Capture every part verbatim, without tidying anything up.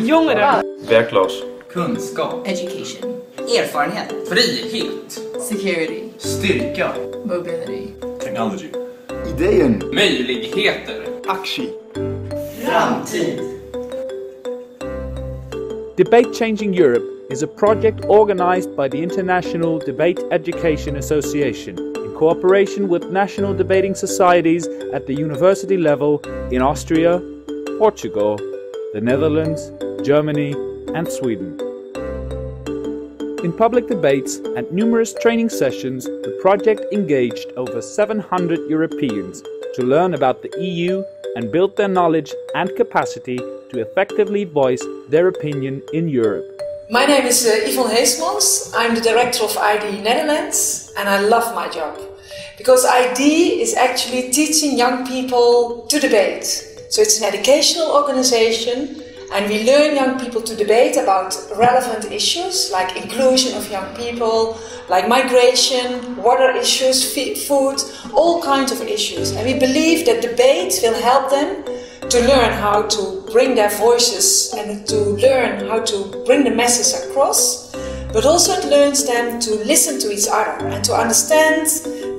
Jongeren. Werkloos. Kunskap. Education. Erfarenhet. Frihet. Security. Styrka. Mobility. Technology. Idéen. Möjligheter. Aktie. Framtid. Debate Changing Europe is a project organized by the International Debate Education Association in cooperation with national debating societies at the university level in Austria, Portugal, the Netherlands, Germany, and Sweden. In public debates and numerous training sessions, the project engaged over seven hundred Europeans to learn about the E U and build their knowledge and capacity to effectively voice their opinion in Europe. My name is uh, Yvonne Heesmans. I'm the director of I D E Netherlands, and I love my job because I D E is actually teaching young people to debate. So it's an educational organization, and we learn young people to debate about relevant issues like inclusion of young people, like migration, water issues, food, all kinds of issues. And we believe that debate will help them to learn how to bring their voices and to learn how to bring the message across. But also it learns them to listen to each other and to understand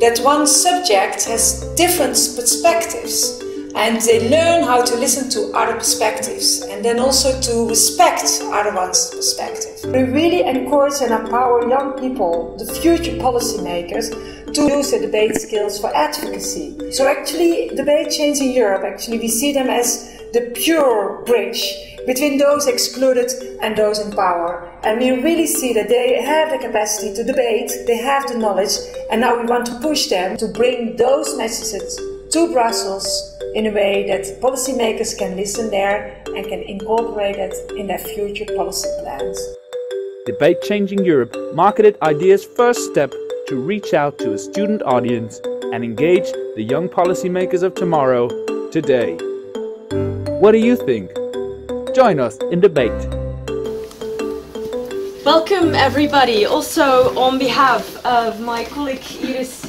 that one subject has different perspectives. And they learn how to listen to other perspectives and then also to respect other one's perspective. We really encourage and empower young people, the future policymakers, to use their debate skills for advocacy. So actually, Debate Changing Europe, actually we see them as the pure bridge between those excluded and those in power. And we really see that they have the capacity to debate, they have the knowledge, and now we want to push them to bring those messages to Brussels in a way that policymakers can listen there and can incorporate it in their future policy plans. Debate Changing Europe marketed IDEA's first step to reach out to a student audience and engage the young policymakers of tomorrow, today. What do you think? Join us in debate. Welcome everybody, also on behalf of my colleague Iris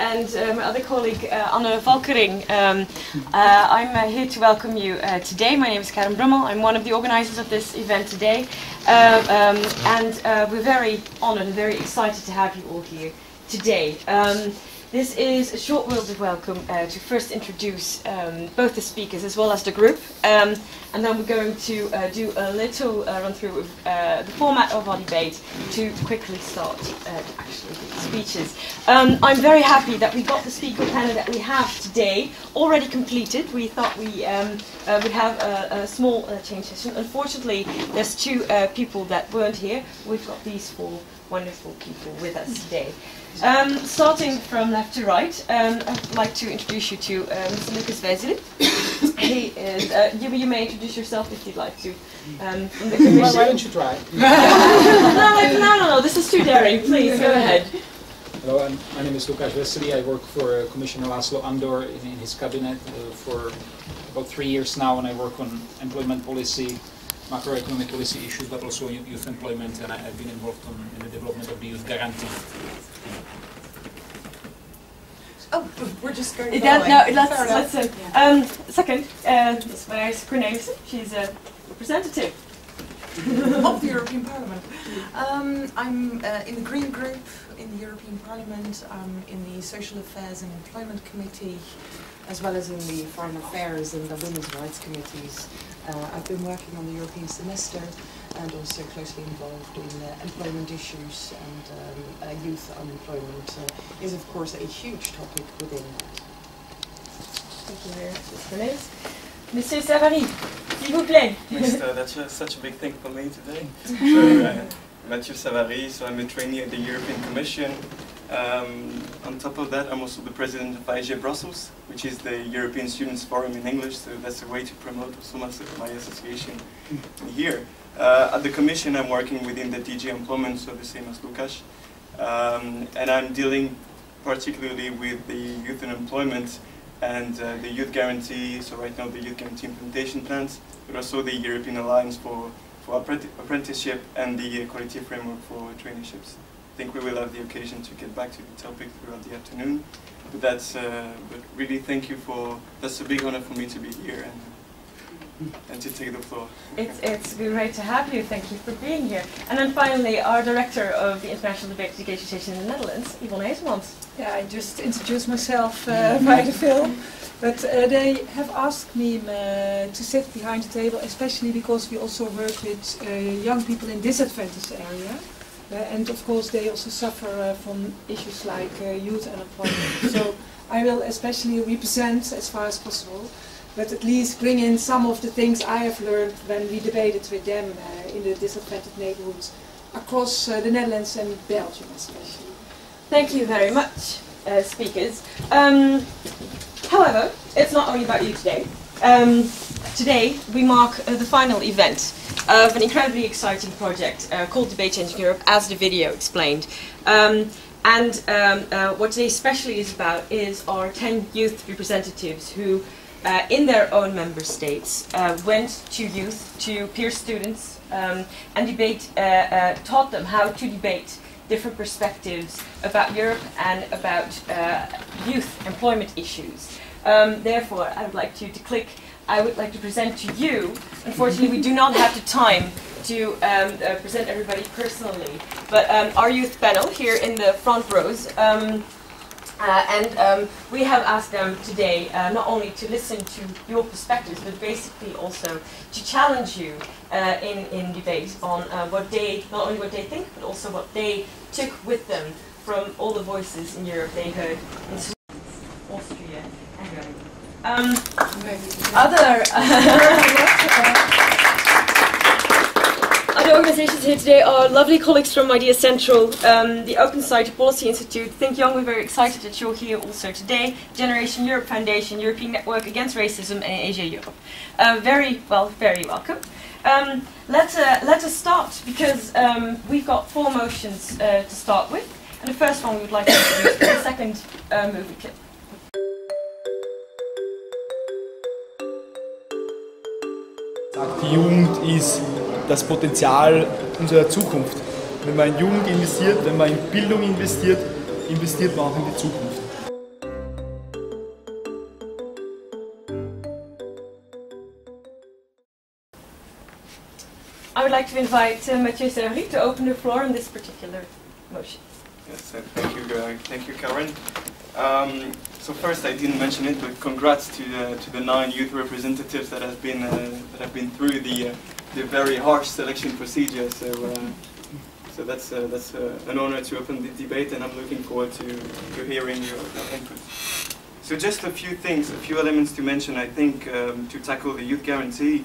and uh, my other colleague uh, Anna Valkering. Um, uh, I'm uh, here to welcome you uh, today. My name is Karen Brummel. I'm one of the organizers of this event today. Uh, um, and uh, we're very honored and very excited to have you all here today. Um, This is a short worded welcome uh, to first introduce um, both the speakers as well as the group, um, and then we're going to uh, do a little uh, run through of uh, the format of our debate to quickly start uh, actually the speeches. Um, I'm very happy that we got the speaker panel that we have today already completed. We thought we um, uh, would have a, a small uh, change session. Unfortunately, there's two uh, people that weren't here. We've got these four wonderful people with us today. Um, starting from left to right, um, I'd like to introduce you to um, Mister Lukáš Veselý. He is, uh, you, you may introduce yourself if you'd like to. Um, from the commission. Well, why don't you try? no, no, no, no, this is too daring. Please, go ahead. Hello, I'm, my name is Lukáš Veselý. I work for uh, Commissioner Laszlo Andor in, in his cabinet uh, for about three years now, and I work on employment policy, macroeconomic policy issues, but also youth employment, and I, I've been involved on, in the development of the youth guarantee. Oh, we're just going to that, no, let's, let's, uh, yeah. um, second, uh, Iris Cornelia, she's a representative of the European Parliament. Um, I'm uh, in the Green Group in the European Parliament. I'm in the Social Affairs and Employment Committee, as well as in the Foreign Affairs and the Women's Rights Committees. Uh, I've been working on the European semester and also closely involved in uh, employment issues, and um, uh, youth unemployment uh, is of course a huge topic within that. Thank you very much, Miz Mathieu Savary, s'il vous plaît. Mister, that's uh, such a big thing for me today. So, uh, Mathieu Savary, so I'm a trainee at the European Commission. Um, on top of that, I'm also the president of A E G E E Brussels, which is the European Students Forum in English, so that's a way to promote also my association here. Uh, at the Commission, I'm working within the D G Employment, so the same as Lukáš, um, and I'm dealing particularly with the youth unemployment and uh, the youth guarantee, so right now the youth guarantee implementation plans, but also the European Alliance for, for apprenticeship and the quality framework for traineeships. I think we will have the occasion to get back to the topic throughout the afternoon, but that's. Uh, but really, thank you for. That's a big honor for me to be here, and and you take the floor. It's, it's great to have you. Thank you for being here. And then finally, our Director of the International Debate Education Association in the Netherlands, Yvonne Heesmans. Yeah, I just introduced myself uh, by the film. But uh, they have asked me uh, to sit behind the table, especially because we also work with uh, young people in disadvantaged areas. Uh, and of course, they also suffer uh, from issues like uh, youth unemployment. So I will especially represent, as far as possible, but at least bring in some of the things I have learned when we debated with them uh, in the disadvantaged neighborhoods across uh, the Netherlands and Belgium especially. Thank you very much, uh, speakers. Um, however, it's not only about you today. Um, today we mark uh, the final event of an incredibly exciting project uh, called Debate Changing Europe, as the video explained. Um, and um, uh, what today especially is about is our ten youth representatives who Uh, in their own member states, uh, went to youth, to peer students, um, and debate, uh, uh, taught them how to debate different perspectives about Europe and about uh, youth employment issues. Um, therefore, I would like you to click, I would like to present to you, unfortunately we do not have the time to um, uh, present everybody personally, but um, our youth panel here in the front rows, um, Uh, and um, we have asked them today uh, not only to listen to your perspectives, but basically also to challenge you uh, in, in debate on uh, what they, not only what they think, but also what they took with them from all the voices in Europe they heard in Sweden, Austria, and Germany. Um, other, uh, other organizations here today are lovely colleagues from Idea Central, um, the Open Society Policy Institute, Think Young. We're very excited that you're here also today, Generation Europe Foundation, European Network Against Racism, and AEGEE Europe. Uh, very well, very welcome. Um, let's, uh, let us start, because um, we've got four motions uh, to start with, and the first one we would like to introduce, and the second uh, movie clip. Die Jugend ist das Potenzial unserer Zukunft. Wenn man in Jugend investiert, wenn man in Bildung investiert, investiert man auch in die Zukunft. I would like to invite uh, Mathieu Savary to open the floor on this particular motion. Yes, uh, thank you, uh, thank you, Karen. Um, so first, I didn't mention it, but congrats to the, to the nine youth representatives that have been uh, that have been through the uh, the very harsh selection procedure. So uh, so that's uh, that's uh, an honor to open the debate, and I'm looking forward to to hearing your input. So just a few things, a few elements to mention. I think um, to tackle the youth guarantee,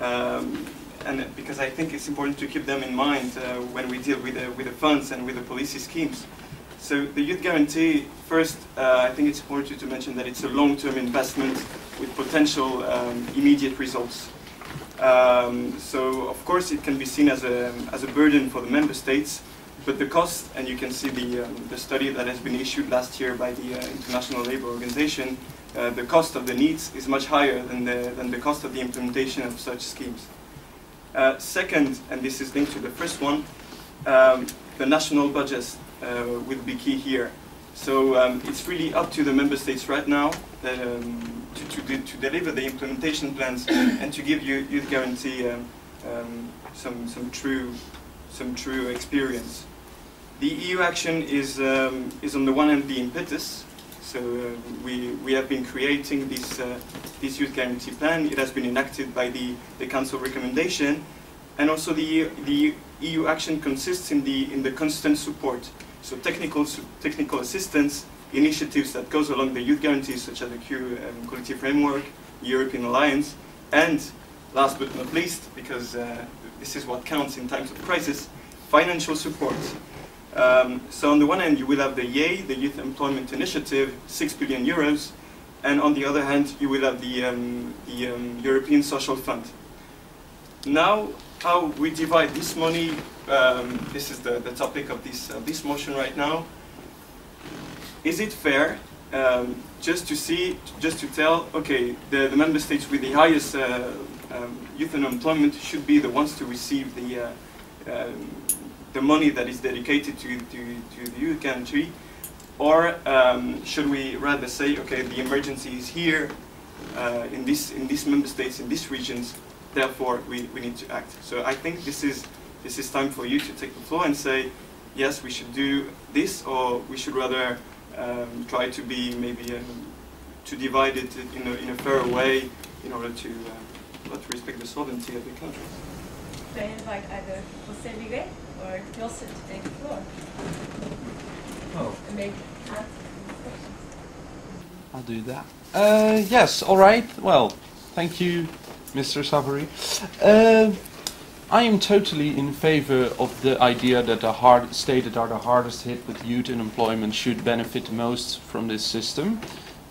um, and because I think it's important to keep them in mind uh, when we deal with uh, with the funds and with the policy schemes. So the Youth Guarantee, first, uh, I think it's important to mention that it's a long-term investment with potential um, immediate results. Um, so, of course, it can be seen as a, as a burden for the member states, but the cost, and you can see the, um, the study that has been issued last year by the uh, International Labour Organization, uh, the cost of the needs is much higher than the, than the cost of the implementation of such schemes. Uh, second, and this is linked to the first one, um, the national budgets Uh, will be key here. So um, it's really up to the member states right now that, um, to, to, de to deliver the implementation plans and to give you youth guarantee um, um, some some true some true experience. The E U action is um, is on the one hand the impetus. So uh, we we have been creating this uh, this youth guarantee plan. It has been enacted by the the Council recommendation, and also the the E U action consists in the in the constant support. So technical, technical assistance, initiatives that goes along the youth guarantee, such as the Q um, Quality Framework, European Alliance, and last but not least, because uh, this is what counts in times of crisis, financial support. Um, so on the one hand, you will have the Y E I, the Youth Employment Initiative, six billion euros, and on the other hand, you will have the, um, the um, European Social Fund. Now, how we divide this money, Um, this is the, the topic of this, uh, this motion right now. Is it fair um, just to see, just to tell, okay, the, the member states with the highest uh, um, youth unemployment should be the ones to receive the, uh, um, the money that is dedicated to, to, to the youth guarantee? Or um, should we rather say, okay, the emergency is here, uh, in this in these member states, in these regions. Therefore, we, we need to act. So I think this is this is time for you to take the floor and say, yes, we should do this, or we should rather um, try to be maybe um, to divide it in a, in a fairer way in order to uh, not respect the sovereignty of the country. So I invite either José Liguez or Joseph to take the floor. Oh. And make answers to these questions. I'll do that. Uh, yes. All right. Well, thank you, Mister Savary. Uh, I am totally in favor of the idea that the hard states that are the hardest hit with youth unemployment should benefit most from this system.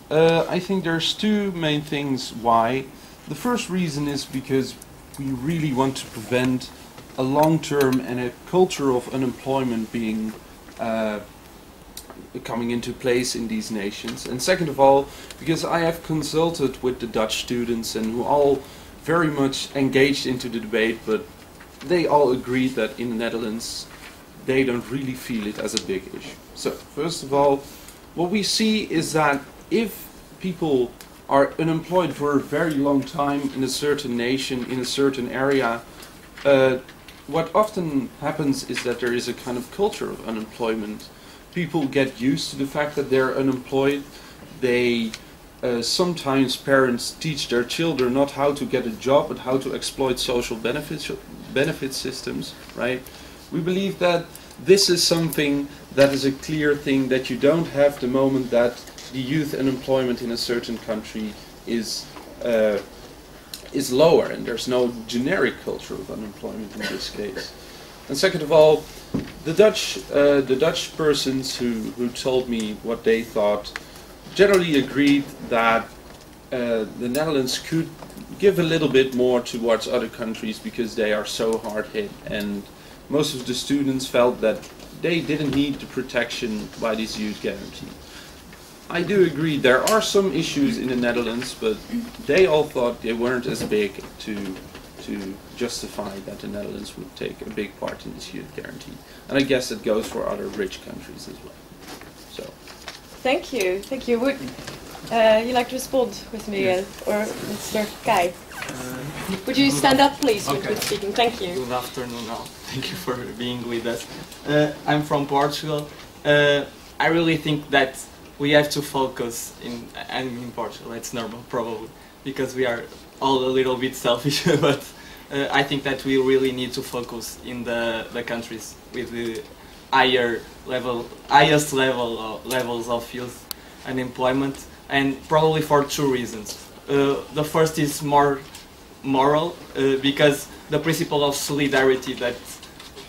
Uh, I think there's two main things why. The first reason is because we really want to prevent a long-term and a culture of unemployment being uh, coming into place in these nations. And second of all, because I have consulted with the Dutch students and who all very much engaged into the debate, but they all agreed that in the Netherlands they don't really feel it as a big issue. So first of all, what we see is that if people are unemployed for a very long time in a certain nation, in a certain area, uh, what often happens is that there is a kind of culture of unemployment. People get used to the fact that they're unemployed. They uh, sometimes parents teach their children not how to get a job, but how to exploit social benefits, benefit systems, right? We believe that this is something that is a clear thing that you don't have the moment that the youth unemployment in a certain country is uh, is lower, and there's no generic culture of unemployment in this case. And second of all, the Dutch uh, the Dutch persons who who told me what they thought generally agreed that uh, the Netherlands could give a little bit more towards other countries because they are so hard hit, and most of the students felt that they didn't need the protection by this youth guarantee. I do agree there are some issues in the Netherlands, but they all thought they weren't as big to to justify that the Netherlands would take a big part in this youth guarantee. And I guess it goes for other rich countries as well. So, thank you, thank you. Would uh, you like to respond with Miguel yes. or Mister Kai? Uh, would you stand up, please, okay. when speaking? Thank you. Good afternoon. Now, thank you for being with us. Uh, I'm from Portugal. Uh, I really think that we have to focus in, and in Portugal, it's normal probably, because we are all a little bit selfish, but uh, I think that we really need to focus in the, the countries with the higher level, highest level of, levels of youth unemployment, and probably for two reasons. Uh, the first is more moral, uh, because the principle of solidarity, that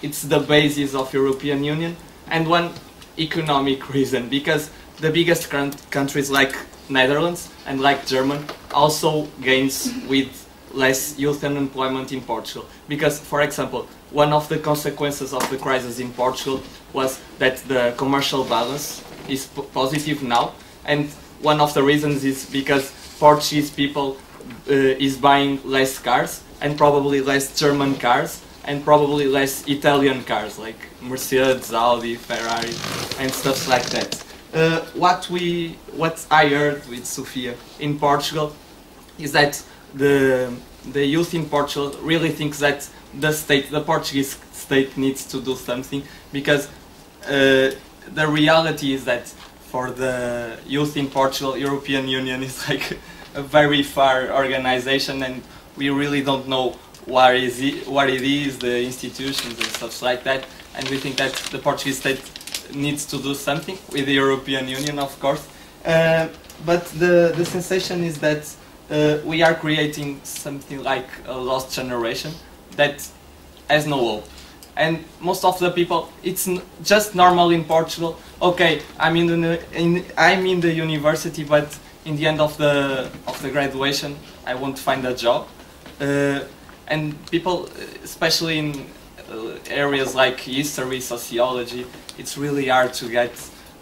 it's the basis of European Union, and one economic reason, because the biggest countries like Netherlands and like Germany also gains with less youth unemployment in Portugal. Because, for example, one of the consequences of the crisis in Portugal was that the commercial balance is p positive now. And one of the reasons is because Portuguese people uh, is buying less cars, and probably less German cars, and probably less Italian cars, like Mercedes, Audi, Ferrari, and stuff like that. Uh, what we, what I heard with Sofia in Portugal is that the the youth in Portugal really thinks that the state, the Portuguese state, needs to do something, because uh, the reality is that for the youth in Portugal, European Union is like a very far organization, and we really don't know what is it, what it is, the institutions and stuff like that, and we think that the Portuguese state needs to do something with the European Union, of course, uh, but the the sensation is that uh, we are creating something like a lost generation that has no hope. And most of the people, it's n just normal in Portugal. Okay, I'm in the in, I'm in the university, but in the end of the of the graduation, I won't find a job. Uh, and people, especially in Uh, areas like history, sociology, it's really hard to get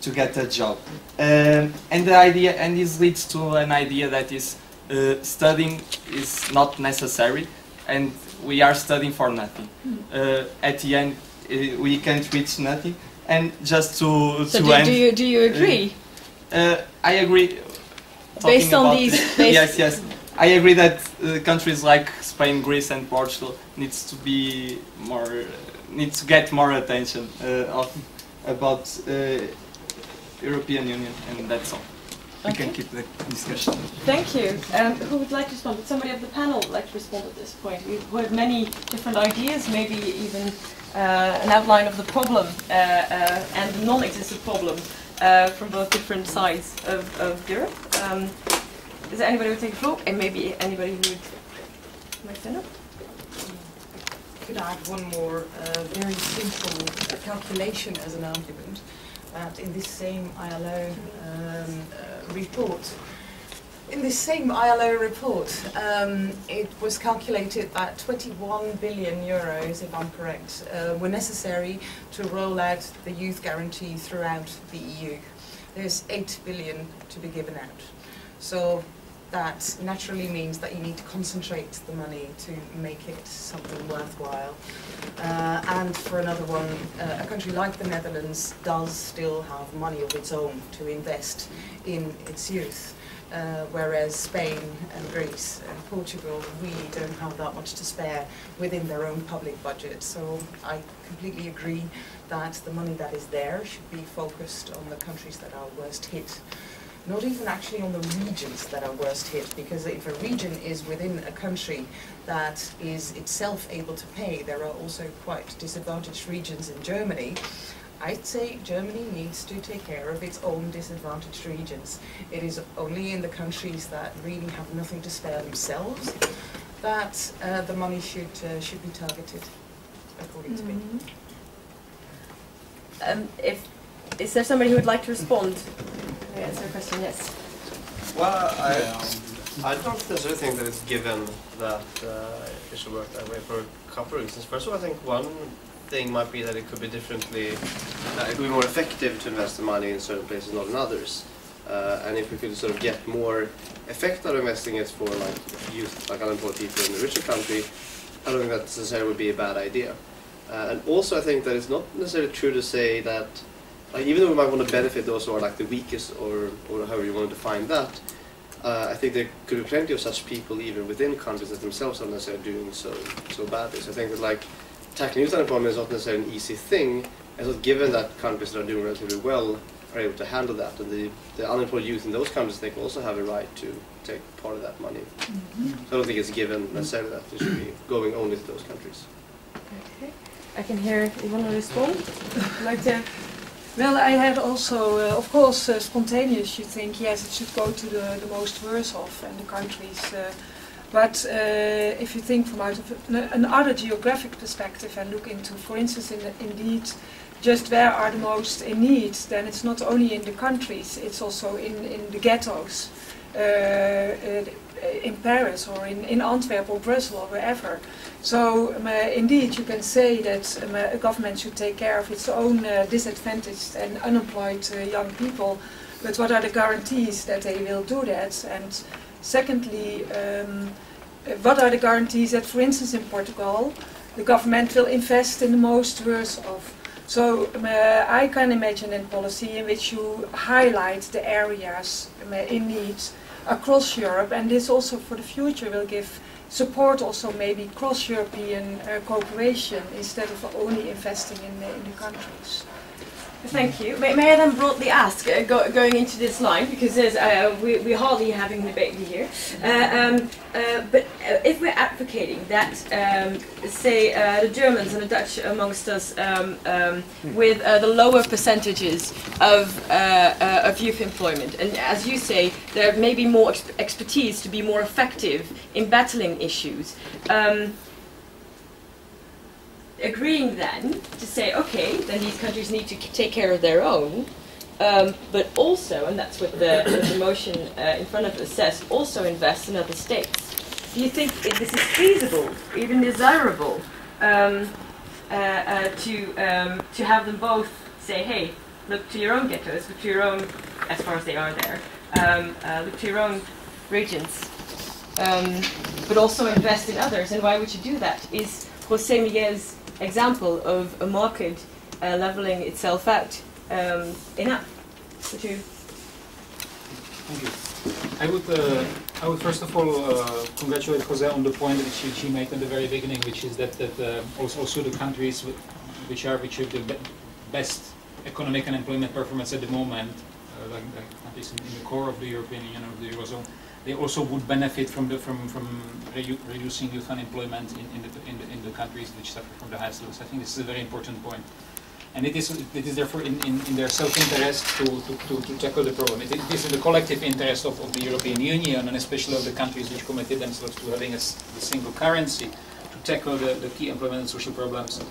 to get a job. Um, and the idea, and this leads to an idea that is uh, studying is not necessary, and we are studying for nothing. Uh, at the end, uh, we can't reach nothing. And just to so to do, end, do you do you agree? Uh, uh, I agree. talking based on about these based yes yes I agree that uh, countries like Spain, Greece and Portugal needs to be more uh, needs to get more attention uh, of, about uh, European Union, and that's all. Okay. We can keep the discussion. Thank you. Um, who would like to respond? Would somebody of the panel like to respond at this point? We've heard many different ideas, maybe even uh, an outline of the problem uh, uh, and the non-existent problem uh, from both different sides of, of Europe. Um, Is there anybody who would take the floor? And maybe anybody who would might stand up? Could I add one more uh, very simple calculation as an argument? That in this same I L O um, uh, report, in this same I L O report, um, it was calculated that twenty-one billion euros, if I'm correct, uh, were necessary to roll out the youth guarantee throughout the E U. There's eight billion to be given out. So that naturally means that you need to concentrate the money to make it something worthwhile. Uh, and for another one, uh, a country like the Netherlands does still have money of its own to invest in its youth, uh, whereas Spain and Greece and Portugal really don't have that much to spare within their own public budget. So I completely agree that the money that is there should be focused on the countries that are worst hit. Not even actually on the regions that are worst hit, because if a region is within a country that is itself able to pay, there are also quite disadvantaged regions in Germany. I'd say Germany needs to take care of its own disadvantaged regions. It is only in the countries that really have nothing to spare themselves that uh, the money should, uh, should be targeted, according to me. Um, if, is there somebody who would like to respond? That's your question, yes. Well, I, I don't necessarily think that it's given that uh, it should work that way for a couple of reasons. First of all, I think one thing might be that it could be differently, uh, it could be more effective to invest the money in certain places, not in others. Uh, and if we could sort of get more effect out of investing it for like youth, like unemployed people in the richer country, I don't think that necessarily would be a bad idea. Uh, and also I think that it's not necessarily true to say that Like, even though we might want to benefit those who are like the weakest, or, or however you want to define that, uh, I think there could be plenty of such people even within countries that themselves are not necessarily doing so so badly. So I think that like tackling youth unemployment is not necessarily an easy thing, and so given that countries that are doing relatively well are able to handle that, and the, the unemployed youth in those countries, they also have a right to take part of that money. Mm-hmm. So I don't think it's given necessarily that it should be going only to those countries. Okay, I can hear Yvonne respond. Like to. Well, I had also, uh, of course, uh, spontaneous, you think, yes, it should go to the, the most worse off and the countries. Uh, but uh, if you think from out of another geographic perspective and look into, for instance, in the, indeed, just where are the most in need, then it's not only in the countries, it's also in, in the ghettos, uh, uh, in Paris or in, in Antwerp or Brussels or wherever. So um, uh, indeed you can say that um, uh, a government should take care of its own uh, disadvantaged and unemployed uh, young people, but what are the guarantees that they will do that? And secondly, um, what are the guarantees that, for instance, in Portugal the government will invest in the most worse off? So um, uh, I can imagine a policy in which you highlight the areas um, uh, in need across Europe, and this also for the future will give support also maybe cross-European uh, cooperation instead of only investing in the, in the countries. Thank you. May, may I then broadly ask, uh, go, going into this line, because uh, we, we're hardly having a debate here, uh, um, uh, but uh, if we're advocating that, um, say, uh, the Germans and the Dutch amongst us um, um, with uh, the lower percentages of, uh, uh, of youth employment, and as you say, there may be more ex expertise to be more effective in battling issues. Um, Agreeing then to say, okay, then these countries need to take care of their own, um, but also, and that's what the, what the motion uh, in front of us says, also invest in other states. Do you think this is feasible, even desirable, um, uh, uh, to um, to have them both say, hey, look to your own ghettos, look to your own, as far as they are there, um, uh, look to your own regions, um, but also invest in others? And why would you do that? Is José Miguel's example of a market uh, leveling itself out um, enough? Would you? Thank you. I would, uh, I would first of all uh, congratulate José on the point that she, she made in the very beginning, which is that, that uh, also, also the countries which are which have the be best economic and employment performance at the moment, uh, like, like countries in, in the core of the European Union or the Eurozone, they also would benefit from the from from redu reducing youth unemployment in in the, in the in the countries which suffer from the highest levels. I think this is a very important point. And it is, it is therefore in, in, in their self-interest to, to, to, to tackle the problem. It, it is in the collective interest of, of the European Union, and especially of the countries which committed themselves to having a, a single currency, to tackle the, the key employment and social problems.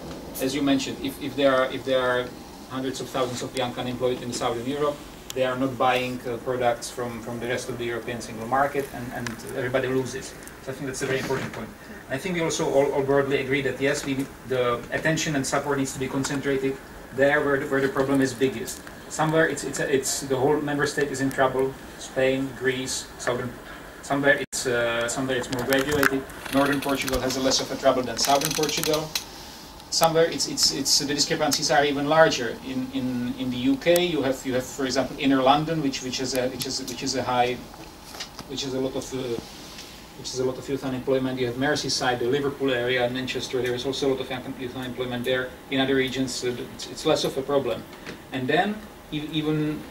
As you mentioned, if, if, there are, if there are hundreds of thousands of young unemployed in Southern Europe, they are not buying uh, products from, from the rest of the European single market, and, and everybody loses. So I think that's a very important point. I think we also all, all broadly agree that, yes, we, the attention and support needs to be concentrated there where the, where the problem is biggest. Somewhere it's, it's, it's the whole member state is in trouble, Spain, Greece, southern. Somewhere it's, uh, somewhere it's more graduated. Northern Portugal has less of a trouble than southern Portugal. Somewhere it's, it's, it's, the discrepancies are even larger. In, in, in the U K you have, you have, for example, inner London, which, which, is, a, which, is, which is a high, which is a lot of, uh, which is a lot of youth unemployment. You have Merseyside, the Liverpool area, and Manchester. There is also a lot of youth unemployment there. In other regions, uh, it's, it's less of a problem. And then you, even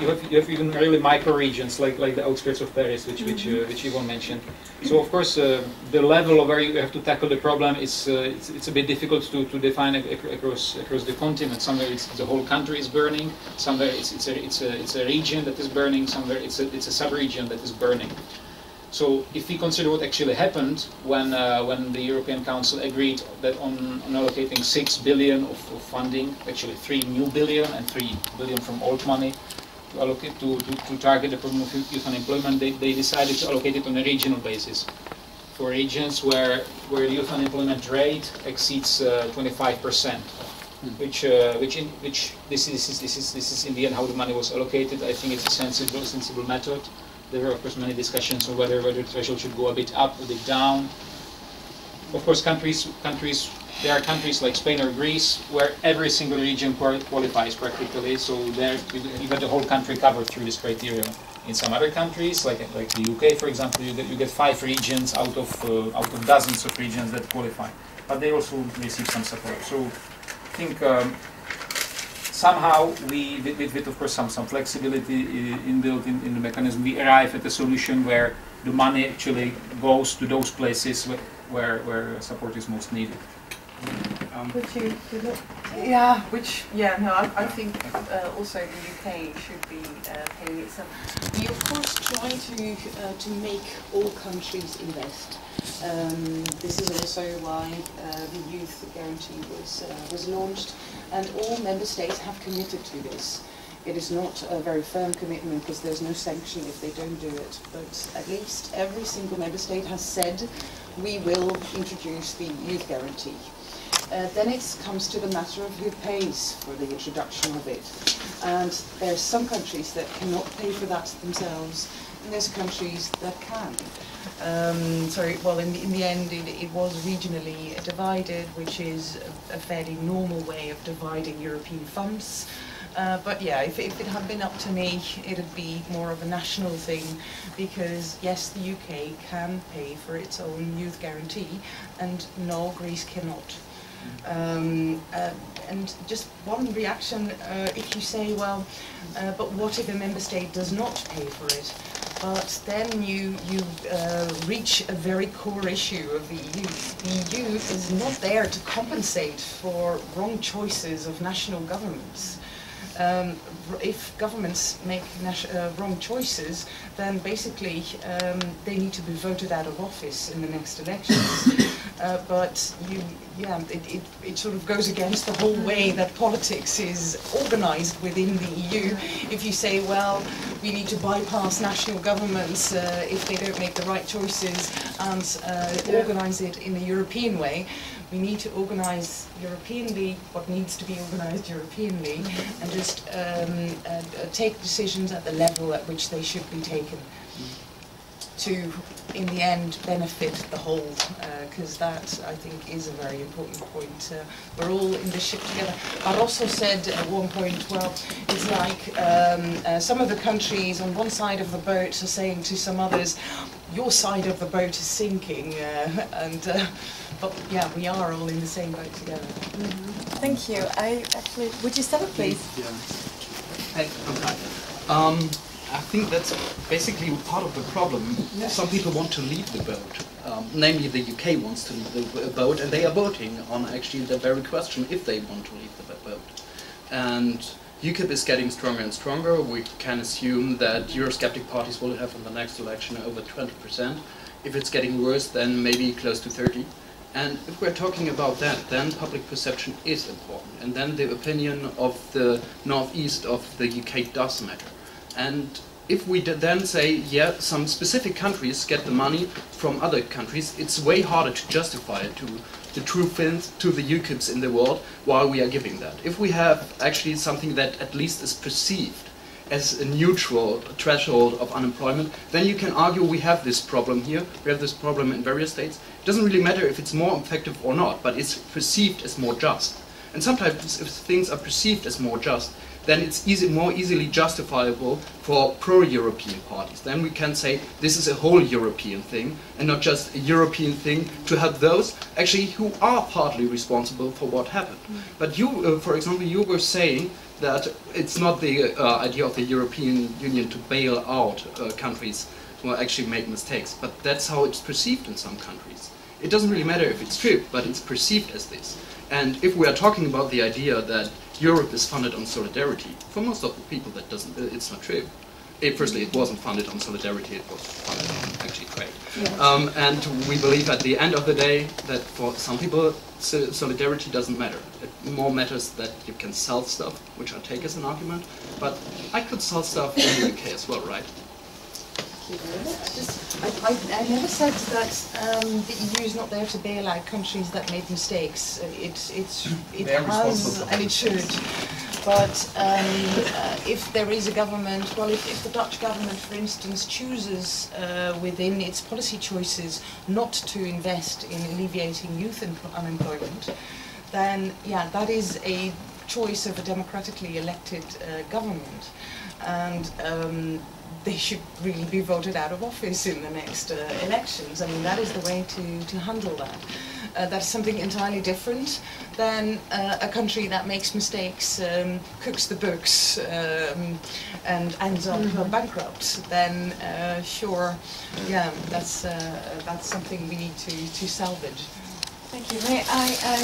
you have, you have even really micro regions like like the outskirts of Paris, which which uh, which Yvonne mentioned. So of course, uh, the level of where you have to tackle the problem is uh, it's, it's a bit difficult to to define across across the continent. Somewhere it's the whole country is burning. Somewhere it's it's a it's a it's a region that is burning. Somewhere it's a it's a sub-region that is burning. So if we consider what actually happened when, uh, when the European Council agreed that on, on allocating six billion of, of funding, actually three new billion and three billion from old money, to, allocate, to, to, to target the problem of youth unemployment, they, they decided to allocate it on a regional basis. For regions where, where the youth unemployment rate exceeds uh, twenty-five percent, hmm. which, uh, which, in, which this, is, this, is, this, is, this is in the end how the money was allocated. I think it's a sensible, sensible method. There were, of course, many discussions on whether whether the threshold should go a bit up, a bit down. Of course, countries, countries, there are countries like Spain or Greece where every single region qualifies practically. So there, you got the whole country covered through this criteria. In some other countries, like like the U K, for example, you get, you get five regions out of uh, out of dozens of regions that qualify. But they also receive some support. So I think. Um, Somehow, we, with, with of course some, some flexibility inbuilt in, in the mechanism, we arrive at a solution where the money actually goes to those places where, where support is most needed. Um, Would you do that? Yeah, which, yeah, no, I, I think uh, also the U K should be uh, paying itself. We of course try to, uh, to make all countries invest. Um, this is also why uh, the Youth Guarantee was, uh, was launched, and all member states have committed to this. It is not a very firm commitment because there's no sanction if they don't do it, but at least every single member state has said we will introduce the Youth Guarantee. Uh, then it comes to the matter of who pays for the introduction of it, and there are some countries that cannot pay for that themselves, and there's countries that can. Um, so, well, in the, in the end, it, it was regionally divided, which is a, a fairly normal way of dividing European funds. Uh, but yeah, if, if it had been up to me, it would be more of a national thing, because yes, the U K can pay for its own youth guarantee, and no, Greece cannot. Um, uh, and just one reaction, uh, if you say, well, uh, but what if a member state does not pay for it? But then you, you uh, reach a very core issue of the E U. The E U is not there to compensate for wrong choices of national governments. Um, if governments make uh, wrong choices, then basically um, they need to be voted out of office in the next elections. uh, but you, yeah, it, it, it sort of goes against the whole way that politics is organised within the E U. If you say, well, we need to bypass national governments uh, if they don't make the right choices and uh, organise it in a European way. We need to organise Europeanly what needs to be organised Europeanly, and just um, uh, take decisions at the level at which they should be taken to in the end benefit the whole, because uh, that, I think, is a very important point. Uh, we're all in this ship together. Barroso said at one point, well, it's like um, uh, some of the countries on one side of the boat are saying to some others, your side of the boat is sinking, uh, and uh, but yeah, we are all in the same boat together. Mm-hmm. Thank you. I actually, would you start, please? Yeah. Hey, um, I think that's basically part of the problem. Yeah. Some people want to leave the boat. Um, namely, the U K wants to leave the boat, and they are voting on actually the very question if they want to leave the boat. And U KIP is getting stronger and stronger. We can assume that Eurosceptic parties will have in the next election over twenty percent. If it's getting worse, then maybe close to thirty. And if we're talking about that, then public perception is important. And then the opinion of the northeast of the U K does matter. And if we then say, yeah, some specific countries get the money from other countries, it's way harder to justify it to the true Finns, to the U KIPs in the world, while we are giving that. If we have actually something that at least is perceived as a neutral threshold of unemployment, then you can argue we have this problem here, we have this problem in various states. It doesn't really matter if it's more effective or not, but it's perceived as more just. And sometimes if things are perceived as more just, then it's easy, more easily justifiable for pro-European parties. Then we can say this is a whole European thing and not just a European thing to help those actually who are partly responsible for what happened. Mm-hmm. But you, uh, for example, you were saying that it's not the uh, idea of the European Union to bail out uh, countries who actually make mistakes, but that's how it's perceived in some countries. It doesn't really matter if it's true, but it's perceived as this. And if we are talking about the idea that Europe is funded on solidarity, for most of the people that doesn't, it's not true. It, firstly, it wasn't funded on solidarity, it was funded on actually trade. Yeah. Um, and we believe at the end of the day that for some people so solidarity doesn't matter. It more matters that you can sell stuff, which I take as an argument, but I could sell stuff in the U K as well, right? Just, I, I, I never said that um, the E U is not there to bail out countries that made mistakes. It, it, it has and it should. But um, uh, if there is a government, well, if, if the Dutch government, for instance, chooses uh, within its policy choices not to invest in alleviating youth unemployment, then, yeah, that is a choice of a democratically elected uh, government. And um, they should really be voted out of office in the next uh, elections. I mean, that is the way to, to handle that. Uh, that's something entirely different than uh, a country that makes mistakes, um, cooks the books, um, and ends up mm-hmm. bankrupt. Then, uh, sure, yeah, that's uh, that's something we need to, to salvage. Thank you. May I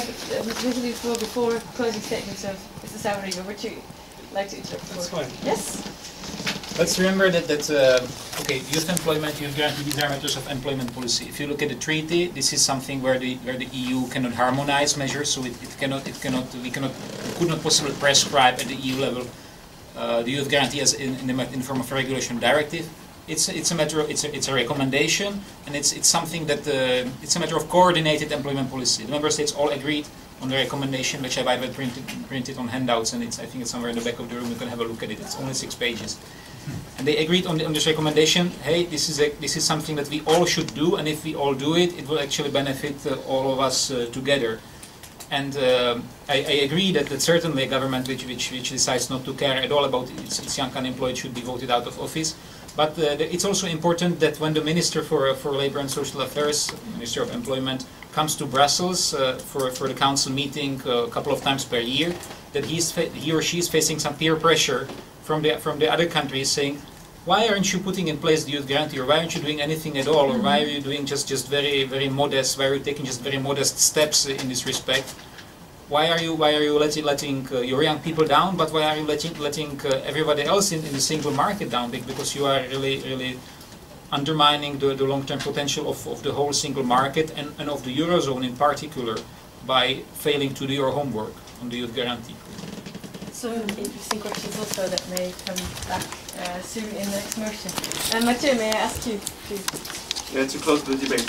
give you the floor before closing statements of Mister Savary? Would you like to interrupt? That's fine. Yes. Let's remember that, that uh, okay, youth employment, youth guarantee parameters of employment policy. If you look at the treaty, this is something where the where the E U cannot harmonize measures, so it, it cannot it cannot we cannot we could not possibly prescribe at the E U level uh, the youth guarantee as in, in the in the form of a regulation directive. It's it's a matter of, it's a, it's a recommendation, and it's it's something that uh, it's a matter of coordinated employment policy. The member states all agreed on the recommendation, which I've either printed printed on handouts, and it's I think it's somewhere in the back of the room. You can have a look at it. It's only six pages. And they agreed on, the, on this recommendation. Hey, this is a, this is something that we all should do, and if we all do it, it will actually benefit uh, all of us uh, together. And uh, I, I agree that, that certainly a government which, which which decides not to care at all about its, its young unemployed should be voted out of office. But uh, the, it's also important that when the Minister for uh, for Labour and Social Affairs, Minister of Employment, comes to Brussels uh, for for the council meeting uh, a couple of times per year, that he's he or she is facing some peer pressure from the from the other countries saying, why aren't you putting in place the youth guarantee, or why aren't you doing anything at all, or why are you doing just just very very modest, why are you taking just very modest steps in this respect? Why are you why are you letting letting uh, your young people down? But why are you letting letting uh, everybody else in, in the single market down? Because you are really really undermining the, the long-term potential of, of the whole single market and, and of the Eurozone in particular by failing to do your homework on the youth guarantee. Some interesting questions also that may come back uh, soon in the next motion. Uh, Mathieu, may I ask you, please? Yeah, to close the debate.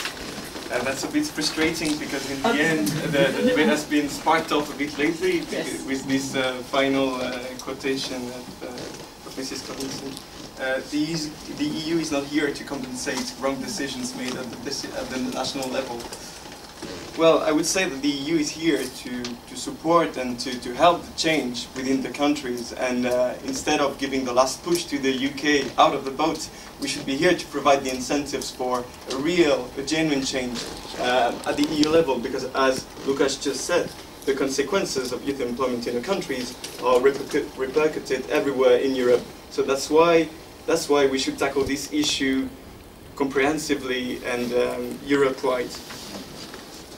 And uh, that's a bit frustrating because in the okay. end the, the debate has been sparked up a bit lately yes. with this uh, final uh, quotation of, uh, of Missus Collinson. Uh, the, the E U is not here to compensate wrong decisions made at the, at the national level. Well, I would say that the E U is here to, to support and to, to help the change within the countries, and uh, instead of giving the last push to the U K out of the boat, we should be here to provide the incentives for a real, a genuine change uh, at the E U level, because as Lukáš just said, the consequences of youth employment in the countries are replicated everywhere in Europe. So that's why, that's why we should tackle this issue comprehensively and um, Europe-wide.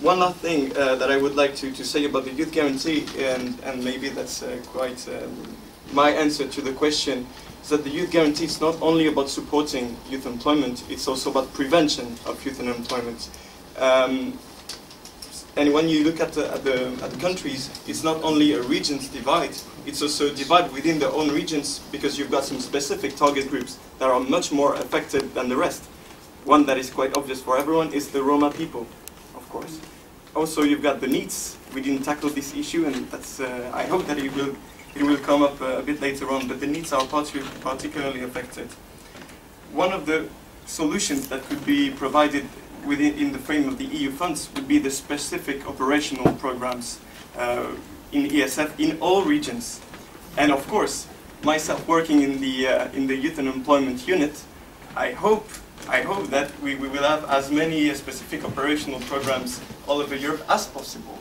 One last thing uh, that I would like to, to say about the youth guarantee, and, and maybe that's uh, quite um, my answer to the question, is that the youth guarantee is not only about supporting youth employment, it's also about prevention of youth unemployment. Um, and when you look at the, at, the, at the countries, it's not only a region's divide, it's also a divide within their own regions, because you've got some specific target groups that are much more affected than the rest. One that is quite obvious for everyone is the Roma people. Course. Also, you've got the Neets. We didn't tackle this issue, and that's, uh, I hope that it will, it will come up uh, a bit later on, but the Neets are particularly affected. One of the solutions that could be provided within in the frame of the E U funds would be the specific operational programs uh, in E S F in all regions. And of course, myself working in the, uh, in the Youth and Employment Unit, I hope I hope that we, we will have as many uh, specific operational programs all over Europe as possible.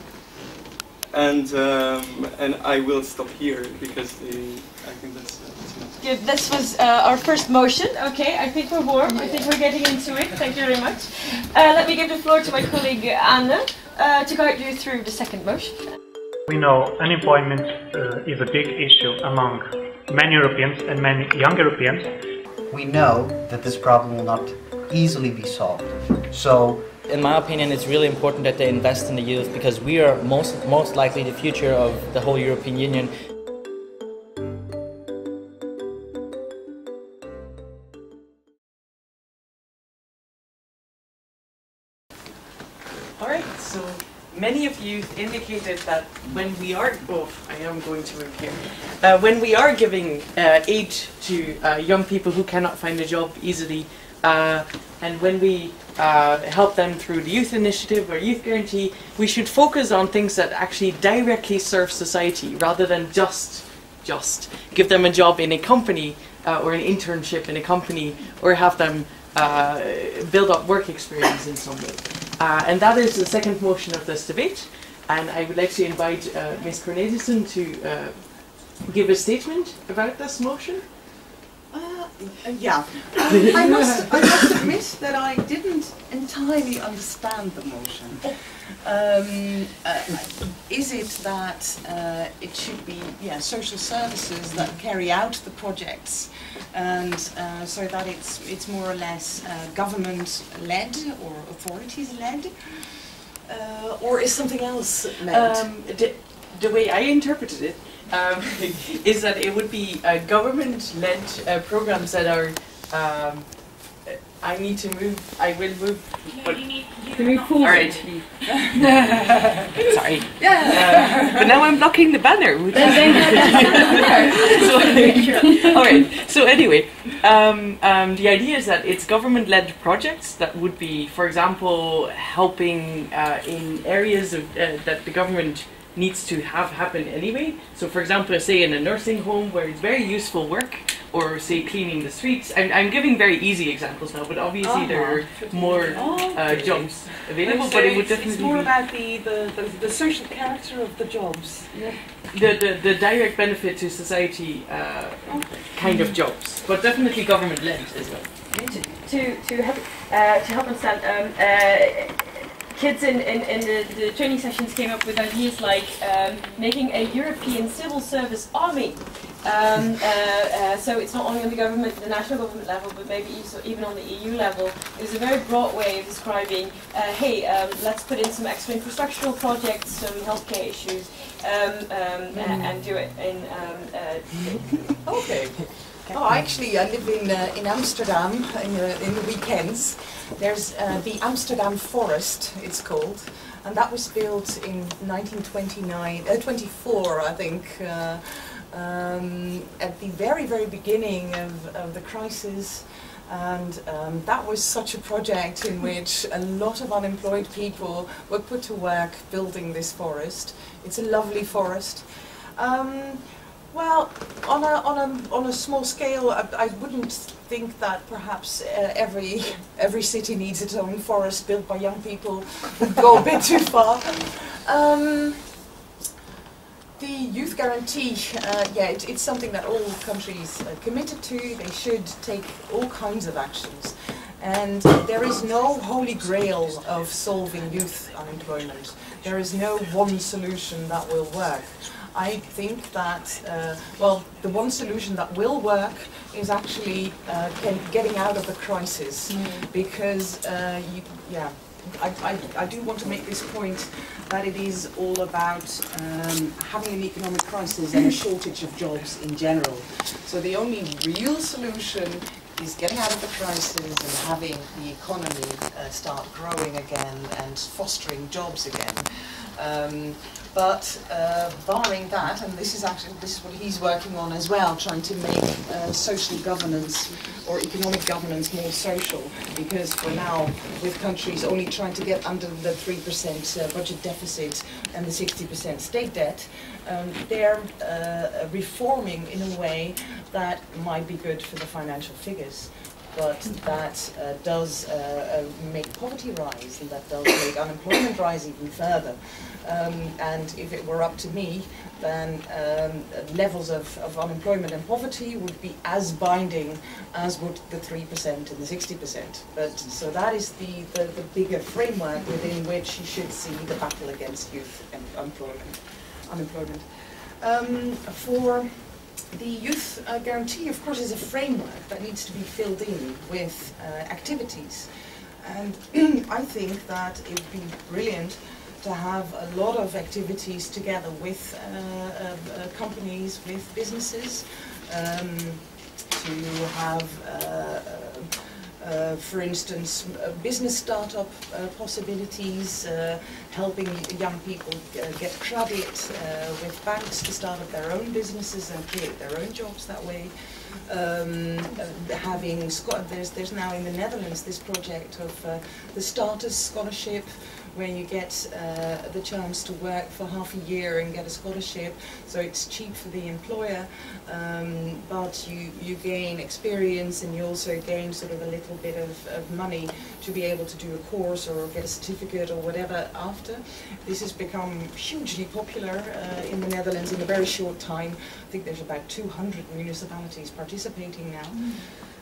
And um, and I will stop here because the, I think that's. Uh, that's Good. This was uh, our first motion. Okay, I think we're warm. Yeah. I think we're getting into it. Thank you very much. Uh, let me give the floor to my colleague Anna uh, to guide you through the second motion. We know unemployment uh, is a big issue among many Europeans and many young Europeans. We know that this problem will not easily be solved. So, in my opinion, it's really important that they invest in the youth, because we are most, most likely the future of the whole European Union. Alright, so many of you indicated that when we are, oh, I am going to move here, uh, when we are giving uh, aid to uh, young people who cannot find a job easily, uh, and when we uh, help them through the youth initiative or youth guarantee, we should focus on things that actually directly serve society, rather than just, just give them a job in a company uh, or an internship in a company, or have them uh, build up work experience in some way. Uh, and that is the second motion of this debate, and I would like to invite uh, Miz Cornelissen to uh, give a statement about this motion. Uh, yeah, I, I, must, I must admit that I didn't entirely understand the motion. Um, uh, is it that uh, it should be yeah, social services that carry out the projects, and uh, so that it's, it's more or less uh, government-led or authorities-led, uh, or is something else meant? Um, the, the way I interpreted it um, is that it would be uh, government-led uh, programs that are um, I need to move. I will move. No, you need, you to move forward. All right. Sorry. Yeah. Uh, but now I'm blocking the banner. Which so, all right. So anyway, um, um, the idea is that it's government-led projects that would be, for example, helping uh, in areas of, uh, that the government needs to have happen anyway. So, for example, say in a nursing home where it's very useful work, or say cleaning the streets. I'm, I'm giving very easy examples now, but obviously oh, there are more uh, jobs available. So but it would definitely it's more be about the, the, the, the social character of the jobs. Yeah. The, the, the direct benefit to society uh, okay. kind of jobs, but definitely government-led as well. To, to, to, help, uh, to help understand, um, uh, kids in, in, in the, the training sessions came up with ideas like um, making a European civil service army. Um, uh, uh, so it's not only on the government, the national government level, but maybe even on the E U level. It's a very broad way of describing, uh, hey, um, let's put in some extra infrastructural projects, some healthcare issues, um, um, mm. and, and do it in... Um, uh, okay. Oh, actually, I live in, uh, in Amsterdam in, uh, in the weekends. There's uh, the Amsterdam Forest, it's called. And that was built in nineteen twenty-nine, uh, twenty-four, I think. Uh, um, at the very, very beginning of, of the crisis. And um, that was such a project in which a lot of unemployed people were put to work building this forest. It's a lovely forest. Um, well, on a, on a, on a small scale, I, I wouldn't think that perhaps uh, every, every city needs its own forest built by young people. Would go a bit too far. Um, The youth guarantee, uh, yeah, it, it's something that all countries are committed to. They should take all kinds of actions. And there is no holy grail of solving youth unemployment. There is no one solution that will work. I think that, uh, well, the one solution that will work is actually uh, getting out of the crisis. Mm. Because, uh, you, yeah, I, I, I do want to make this point. That it is all about um, having an economic crisis and a shortage of jobs in general. So the only real solution is getting out of the crisis and having the economy uh, start growing again and fostering jobs again. Um, but uh, barring that, and this is actually this is what he's working on as well, trying to make uh, social governance or economic governance more social, because for now, with countries only trying to get under the three percent uh, budget deficit and the sixty percent state debt, um, they're uh, reforming in a way that might be good for the financial figures, but that uh, does uh, uh, make poverty rise, and that does make unemployment rise even further. Um, and if it were up to me, then um, levels of, of unemployment and poverty would be as binding as would the three percent and the sixty percent. But so that is the, the, the bigger framework within which you should see the battle against youth and unemployment. unemployment. Um, for the youth uh, guarantee, of course, is a framework that needs to be filled in with uh, activities. And I think that it would be brilliant to have a lot of activities together with uh, uh, companies, with businesses, um, to have, uh, uh, for instance, business startup uh, possibilities, uh, helping young people get credit uh, with banks to start up their own businesses and create their own jobs that way. Um, uh, having Scot there's there's now in the Netherlands this project of uh, the Starters Scholarship, where you get uh, the chance to work for half a year and get a scholarship, so it's cheap for the employer, um, but you, you gain experience and you also gain sort of a little bit of, of money to be able to do a course or get a certificate or whatever after. This has become hugely popular uh, in the Netherlands in a very short time. I think there's about two hundred municipalities participating now. Mm.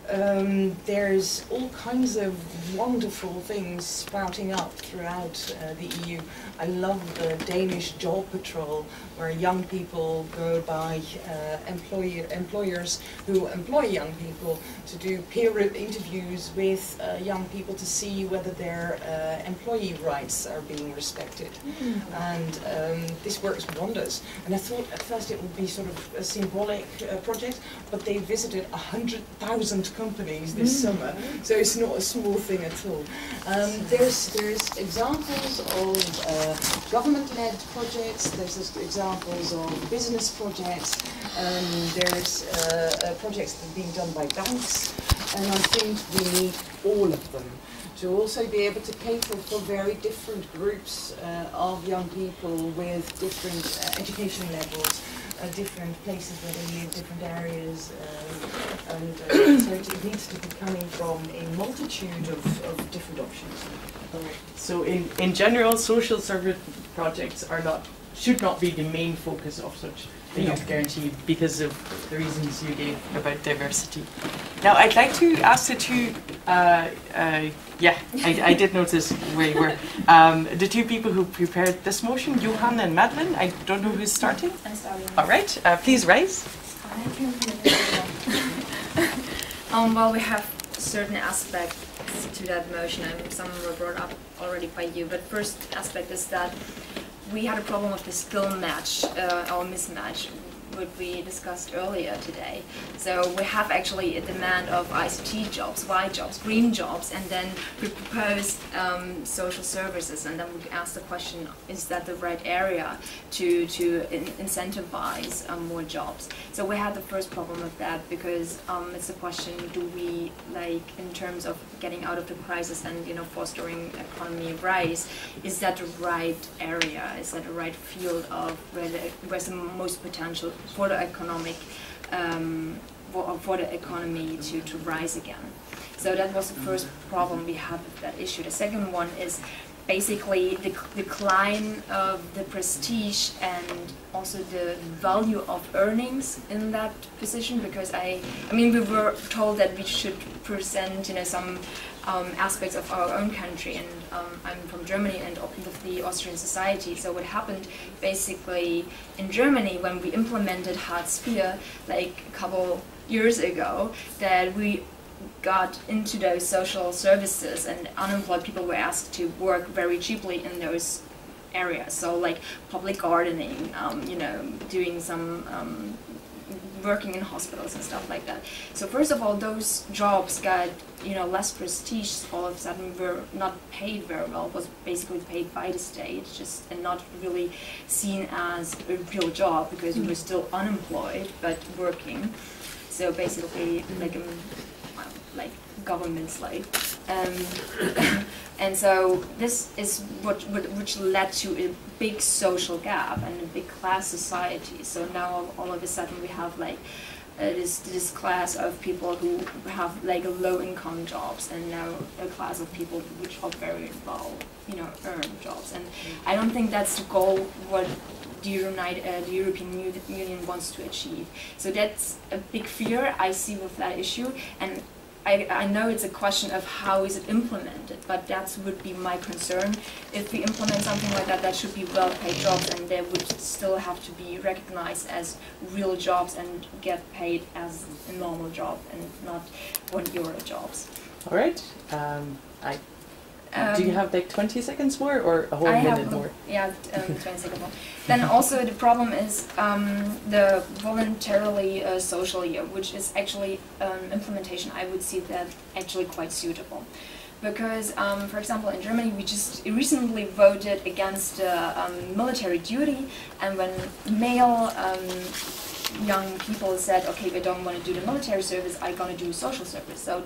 Um, there's all kinds of wonderful things sprouting up throughout uh, the E U. I love the Danish job patrol, where young people go by uh, employer, employers who employ young people to do peer interviews with uh, young people to see whether their uh, employee rights are being respected. Mm-hmm. And um, this works wonders. And I thought at first it would be sort of a symbolic uh, project, but they visited one hundred thousand companies this mm. summer, so it's not a small thing at all. Um, there's, there's examples of uh, government-led projects, there's examples of business projects, um, there's uh, uh, projects that are being done by banks, and I think we need all of them to also be able to cater for very different groups uh, of young people with different uh, education levels. Uh, different places where they live, different areas, uh, and uh, so it, it needs to be coming from a multitude of, of different options. So, in in general, social service projects are not should not be the main focus of such a youth guarantee because of the reasons you gave about diversity. Now, I'd like to ask the two. Uh, uh, yeah, I, I did notice where you were. Um, the two people who prepared this motion, Johan and Madeline, I don't know who's starting. I'm starting. All right, uh, please rise. um, well, we have certain aspects to that motion, and some were brought up already by you. But first aspect is that we had a problem with the skill match uh, or mismatch. what we discussed earlier today. So we have actually a demand of I C T jobs, white jobs, green jobs, and then we propose um, social services, and then we ask the question, is that the right area to, to in incentivize um, more jobs? So we had the first problem of that, because um, it's a question, do we, like, in terms of getting out of the crisis and, you know, fostering economy rise, is that the right area, is that the right field of where the, where's the most potential for the economic, um, for, for the economy to, to rise again. So that was the first problem we had with that issue. The second one is basically the decline of the prestige and also the value of earnings in that position, because I, I mean, we were told that we should present, you know, some um, aspects of our own country, and um, I'm from Germany and of the Austrian society. So what happened basically in Germany when we implemented hard sphere like a couple years ago, that we got into those social services and unemployed people were asked to work very cheaply in those areas. So like public gardening, um, you know, doing some um, working in hospitals and stuff like that. So first of all, those jobs got, you know, less prestige. All of a sudden were not paid very well, was basically paid by the state, just and not really seen as a real job, because mm-hmm. we were still unemployed but working. So basically like a like governments like um, and so this is what which led to a big social gap and a big class society. So now all of a sudden we have like uh, this this class of people who have like low income jobs, and now a class of people which are very well, you know, earned jobs. And I don't think that's the goal what the United, uh, the European Union wants to achieve. So that's a big fear I see with that issue, and I, I know it's a question of how is it implemented, but that would be my concern. If we implement something like that, that should be well-paid jobs, and they would still have to be recognized as real jobs and get paid as a normal job and not one euro jobs. All right. Um, I, um, do you have like twenty seconds more or a whole I minute have, more? Yeah, um, twenty seconds more. Then also the problem is um, the voluntarily uh, social year, which is actually um, implementation. I would see that actually quite suitable, because, um, for example, in Germany we just recently voted against uh, um, military duty, and when male um, young people said, "Okay, we don't want to do the military service. I'm gonna do social service." So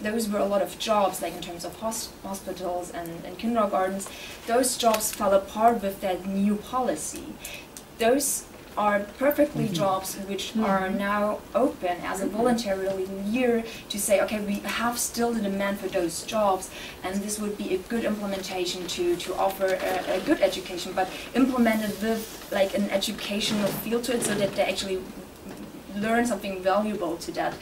those were a lot of jobs, like in terms of hosp hospitals and, and kindergartens. Those jobs fell apart with that new policy. Those are perfectly mm-hmm. jobs which mm-hmm. are now open as a voluntarily year to say, okay, we have still the demand for those jobs, and this would be a good implementation to, to offer a, a good education, but implemented with like an educational feel to it, so that they actually learn something valuable to that,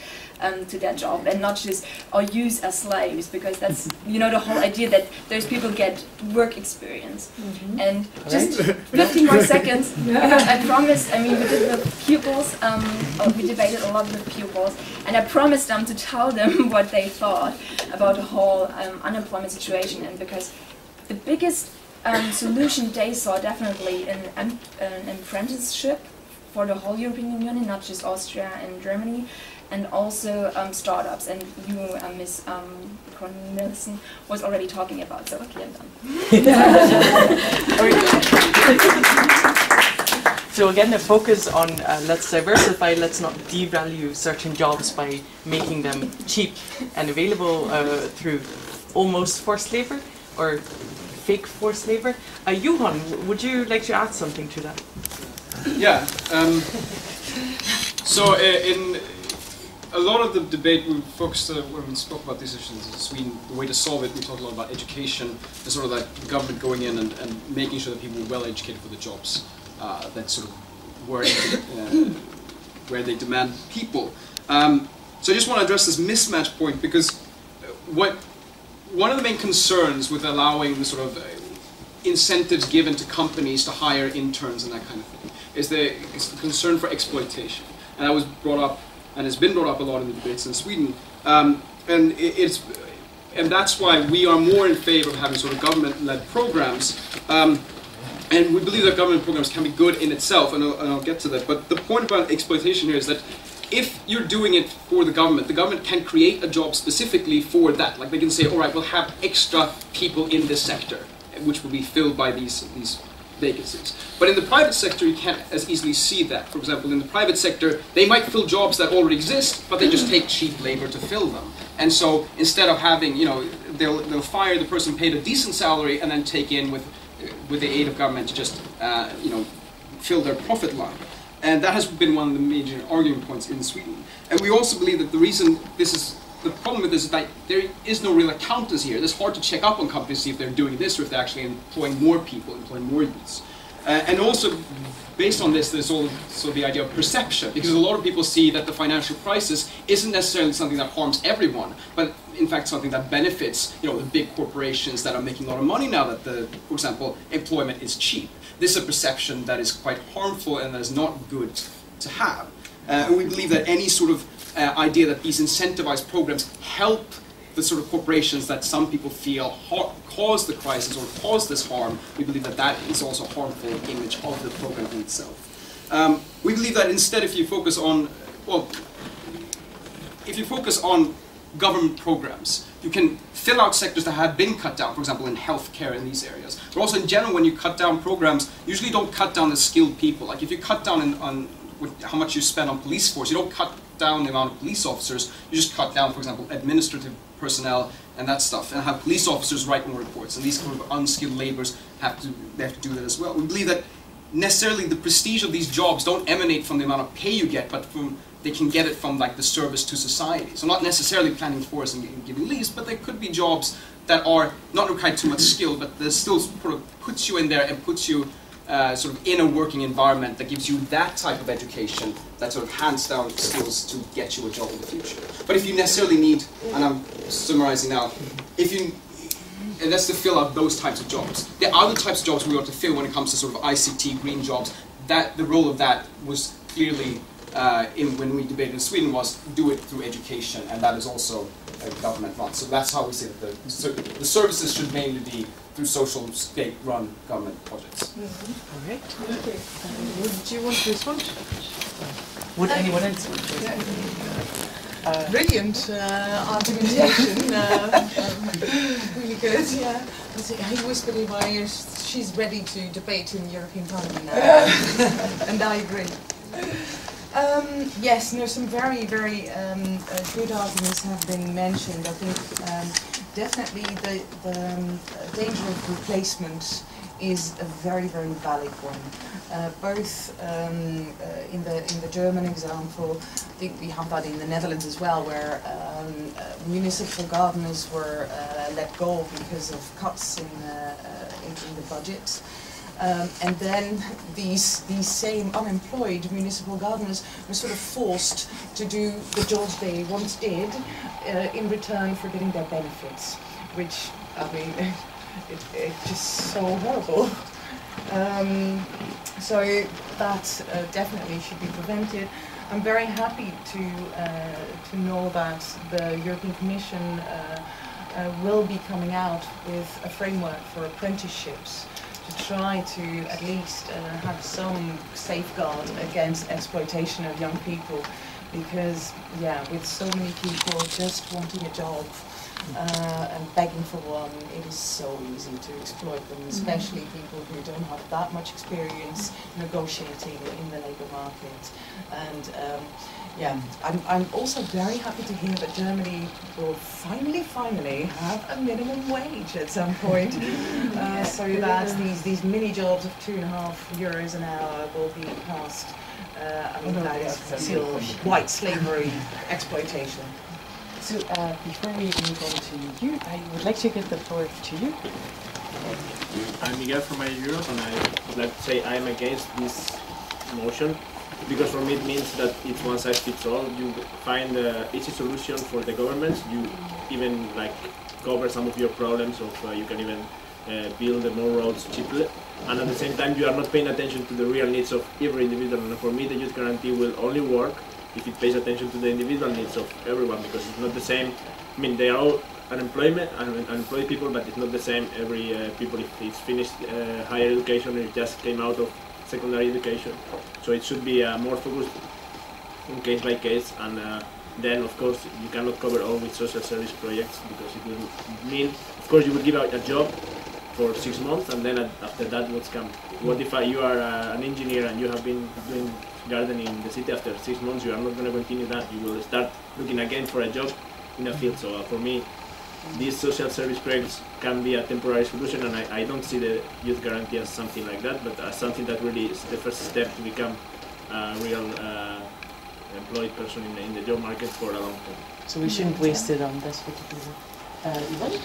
um, to that job, and not just are used as slaves, because that's, you know, the whole idea that those people get work experience. Mm-hmm. And all just right. fifty more seconds. I promised. I mean, we did with pupils. Um, oh, we debated a lot with pupils, and I promised them to tell them what they thought about the whole um, unemployment situation, and because the biggest um, solution they saw definitely in um, an apprenticeship. For the whole European Union, not just Austria and Germany, and also um, startups. And you, uh, Miz Um, Cornelia, was already talking about. So okay, I'm done. So again, the focus on uh, let's diversify, let's not devalue certain jobs by making them cheap and available uh, through almost forced labor or fake forced labor. Uh, Johan, would you like to add something to that? Yeah, um, so uh, in a lot of the debate we focused uh, when we spoke about these issues in Sweden, the way to solve it, we talked a lot about education, and sort of that government going in and, and making sure that people were well educated for the jobs uh, that sort of were uh, where they demand people. Um, so I just want to address this mismatch point, because what one of the main concerns with allowing the sort of uh, incentives given to companies to hire interns and that kind of thing is the, is the concern for exploitation, and that was brought up and has been brought up a lot in the debates in Sweden, um, and it, it's and that's why we are more in favor of having sort of government-led programs, um, And we believe that government programs can be good in itself, and I'll, and I'll get to that. But the point about exploitation here is that if you're doing it for the government, the government can create a job specifically for that. Like they can say, all right, we'll have extra people in this sector, which will be filled by these, these vacancies. But in the private sector, you can't as easily see that. For example, in the private sector, they might fill jobs that already exist, but they just take cheap labor to fill them. And so instead of having, you know, they'll, they'll fire the person paid a decent salary and then take in with, with the aid of government to just, uh, you know, fill their profit line. And that has been one of the major arguing points in Sweden. And we also believe that the reason this is, the problem with this is that there is no real accountants here. It's hard to check up on companies to see if they're doing this or if they're actually employing more people, employing more youths. Uh, and also, based on this, there's also the idea of perception, because a lot of people see that the financial crisis isn't necessarily something that harms everyone, but in fact something that benefits, you know, the big corporations that are making a lot of money now that, the, for example, employment is cheap. This is a perception that is quite harmful and that is not good to have. Uh, and we believe that any sort of uh, idea that these incentivized programs help the sort of corporations that some people feel ha cause the crisis or cause this harm, we believe that that is also a harmful image of the program in itself. Um, we believe that instead, if you focus on, well, if you focus on government programs, you can fill out sectors that have been cut down, for example, in healthcare in these areas. But also in general, when you cut down programs, usually don't cut down the skilled people. Like if you cut down in, on with how much you spend on police force, you don't cut down the amount of police officers, you just cut down, for example, administrative personnel and that stuff, and have police officers write more reports. And these kind of unskilled laborers have to, they have to do that as well. We believe that necessarily the prestige of these jobs don't emanate from the amount of pay you get, but from, they can get it from like the service to society. So not necessarily planning for us and giving leaves, but there could be jobs that are not required too much skill, but that still sort of puts you in there and puts you Uh, sort of in a working environment that gives you that type of education that sort of hands down skills to get you a job in the future. But if you necessarily need, and I'm summarizing now, if you, and that's to fill out those types of jobs. There are other types of jobs we ought to fill when it comes to sort of I C T, green jobs. That the role of that was clearly, uh, in, when we debated in Sweden, was do it through education, and that is also uh, government run. So that's how we say that the, so the services should mainly be through social state-run government projects. Mm-hmm. All right. Okay. Um, would you want to respond? Would anyone else want to respond? Uh, Brilliant uh, argumentation. uh, um, really good. Yeah. He whispered in my ear, she's ready to debate in the European Parliament now. And I agree. Um, yes, no, some very, very um, uh, good arguments have been mentioned. I think um, definitely the, the um, danger of replacement is a very, very valid one. Uh, both um, uh, in the in the German example, I think we have that in the Netherlands as well, where um, uh, municipal gardeners were uh, let go because of cuts in, uh, uh, in, in the budget. Um, and then these these same unemployed municipal gardeners were sort of forced to do the jobs they once did uh, in return for getting their benefits, which, I mean, it's it just so horrible. Um, so that uh, definitely should be prevented. I'm very happy to uh, to know that the European Commission uh, uh, will be coming out with a framework for apprenticeships, to try to at least uh, have some safeguard against exploitation of young people, because, yeah, with so many people just wanting a job uh, and begging for one, it is so easy to exploit them, especially mm-hmm. people who don't have that much experience negotiating in the labour market. And um, yeah, I'm, I'm also very happy to hear that Germany will finally, finally have a minimum wage at some point, uh, so that these, these mini jobs of two and a half euros an hour will be passed. Uh, I mean, oh, no, that is still white slavery exploitation. So uh, before we move on to you, I would like to give the floor to you. I'm Miguel from I E U, and I would like to say I'm against this motion, because for me it means that it's one size fits all. You find a easy solution for the governments, you even like cover some of your problems, or uh, you can even uh, build more roads cheaply, and at the same time you are not paying attention to the real needs of every individual. And for me the youth guarantee will only work if it pays attention to the individual needs of everyone, because it's not the same. I mean, they are all unemployment and unemployed people, but it's not the same every uh, people if it's finished uh, higher education or it just came out of secondary education. So it should be uh, more focused on case by case, and uh, then of course you cannot cover all with social service projects, because it will mean, of course, you will give out a job for six months and then after that what's come? What if you are uh, an engineer and you have been doing gardening in the city? After six months you are not going to continue that, you will start looking again for a job in a field. So uh, for me, these social service projects can be a temporary solution, and I, I don't see the youth guarantee as something like that, but as something that really is the first step to become a real uh, employed person in the, in the job market for a long time. So we shouldn't waste it on this particular. Uh, Yvonne?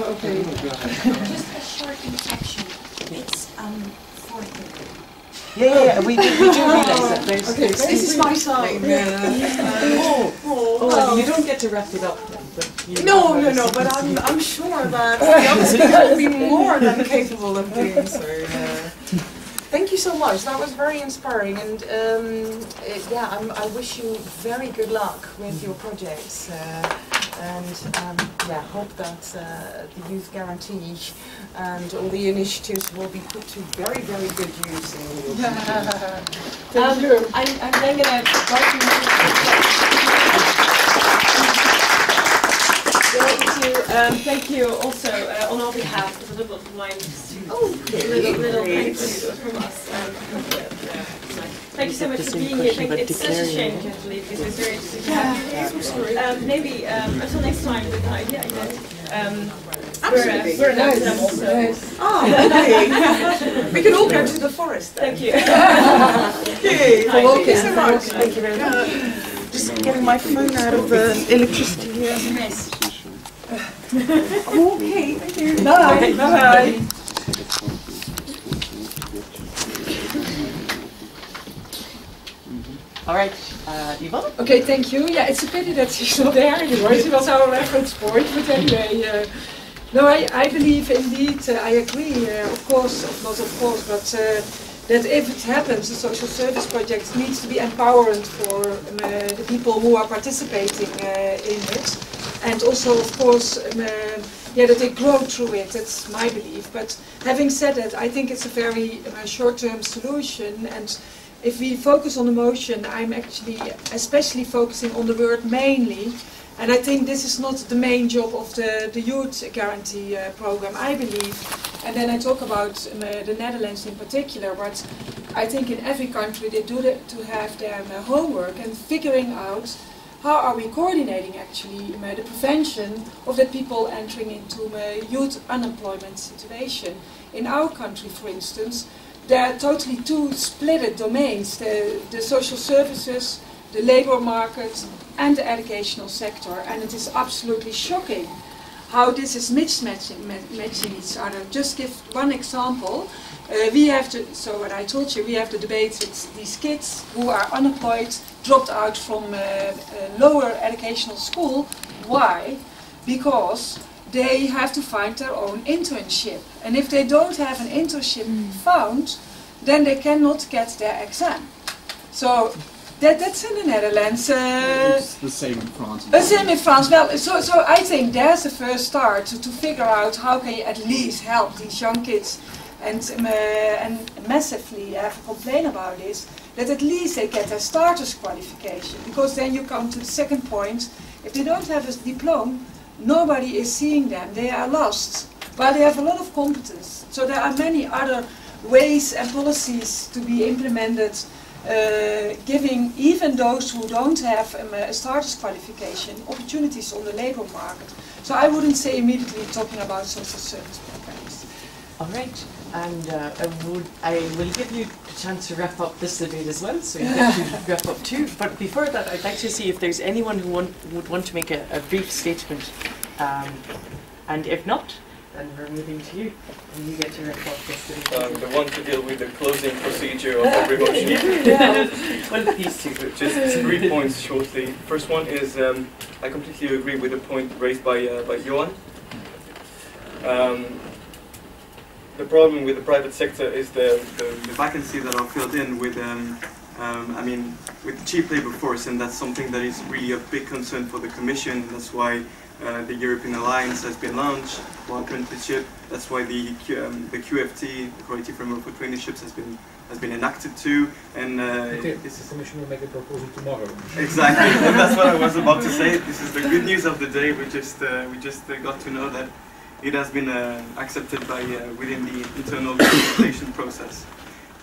Oh, okay. Just a short interjection. It's um, four thirty. Yeah, yeah, we do, we do realise that there's... Okay, there's this is my time. Yeah. Oh, oh, oh well. You don't get to wrap it up then. But you no, no, no, but I'm, I'm sure that the other people will be more than capable of doing so. Yeah. Thank you so much, that was very inspiring, and um, it, yeah, I'm, I wish you very good luck with your projects. Uh, And um, yeah, hope that uh, the Youth Guarantee and all the initiatives will be put to very, very good use in the Thank you. Um, I'm, I'm then going to um, thank you also uh, on our behalf for the little line oh, okay. little, little thank you from us. Um, yeah. Thank you so much for being here. Thank it's such a shame you have to leave because it's very interesting to have you. Um, maybe um, until next time with an idea, you know. Absolutely. We're in Amsterdam also. Ah, okay. We can all go to the forest then. Thank you. Okay. Well, thank you so much. Thank you very much. Just getting my phone out of the electricity here. Okay, thank you. Bye. Bye. All right, uh, Yvonne? Okay, thank you. Yeah, it's a pity that she's not there anymore. She was our reference point, but anyway. Uh, no, I, I believe indeed, uh, I agree, uh, of course, not of course, but uh, that if it happens, the social service project needs to be empowered for um, uh, the people who are participating uh, in it. And also, of course, um, uh, yeah, that they grow through it. That's my belief. But having said that, I think it's a very uh, short-term solution. And if we focus on emotion, I'm actually especially focusing on the word mainly, and I think this is not the main job of the, the Youth Guarantee uh, program, I believe. And then I talk about um, uh, the Netherlands in particular, but I think in every country they do the, to have their um, homework and figuring out how are we coordinating actually um, uh, the prevention of the people entering into a um, youth unemployment situation. In our country, for instance, there are totally two split domains, the, the social services, the labour market and the educational sector. And it is absolutely shocking how this is mismatching matching each other. Just give one example. Uh, we have to, so what I told you, we have the debates with these kids who are unemployed, dropped out from uh, uh, lower educational school. Why? Because they have to find their own internship, and if they don't have an internship mm. found, then they cannot get their exam. So that, that's in the Netherlands. Uh, it's the same in France. The same in France. Well, so, so I think there's the first start to, to figure out how can you at least help these young kids, and, um, uh, and massively I have a complaint about this, that at least they get their starters qualification, because then you come to the second point, if they don't have a diploma, nobody is seeing them, they are lost, but they have a lot of competence. So there are many other ways and policies to be implemented, uh, giving even those who don't have um, a starters qualification opportunities on the labour market. So I wouldn't say immediately talking about social service programs. All right, and uh, I, would, I will give you a chance to wrap up this debate as well, so you get to wrap up too. But before that, I'd like to see if there's anyone who want, would want to make a, a brief statement. Um, and if not, then we're moving to you, and you get to wrap up this debate. I'm um, the one to deal with the closing procedure of every motion. Well, these two. Just three points shortly. First one is um, I completely agree with the point raised by, uh, by Johan. Um, The problem with the private sector is the, the, the vacancy that are filled in with, um, um, I mean, with cheap labour force, and that's something that is really a big concern for the Commission. That's why uh, the European Alliance has been launched, one apprenticeship. That's why the um, the Q F T, the Quality Framework for Traineeships, has been has been enacted too. And uh, okay, this is the Commission will make a proposal tomorrow. Exactly, and that's what I was about to say. This is the good news of the day. We just uh, we just uh, got to know that it has been uh, accepted by uh, within the internal legislation process.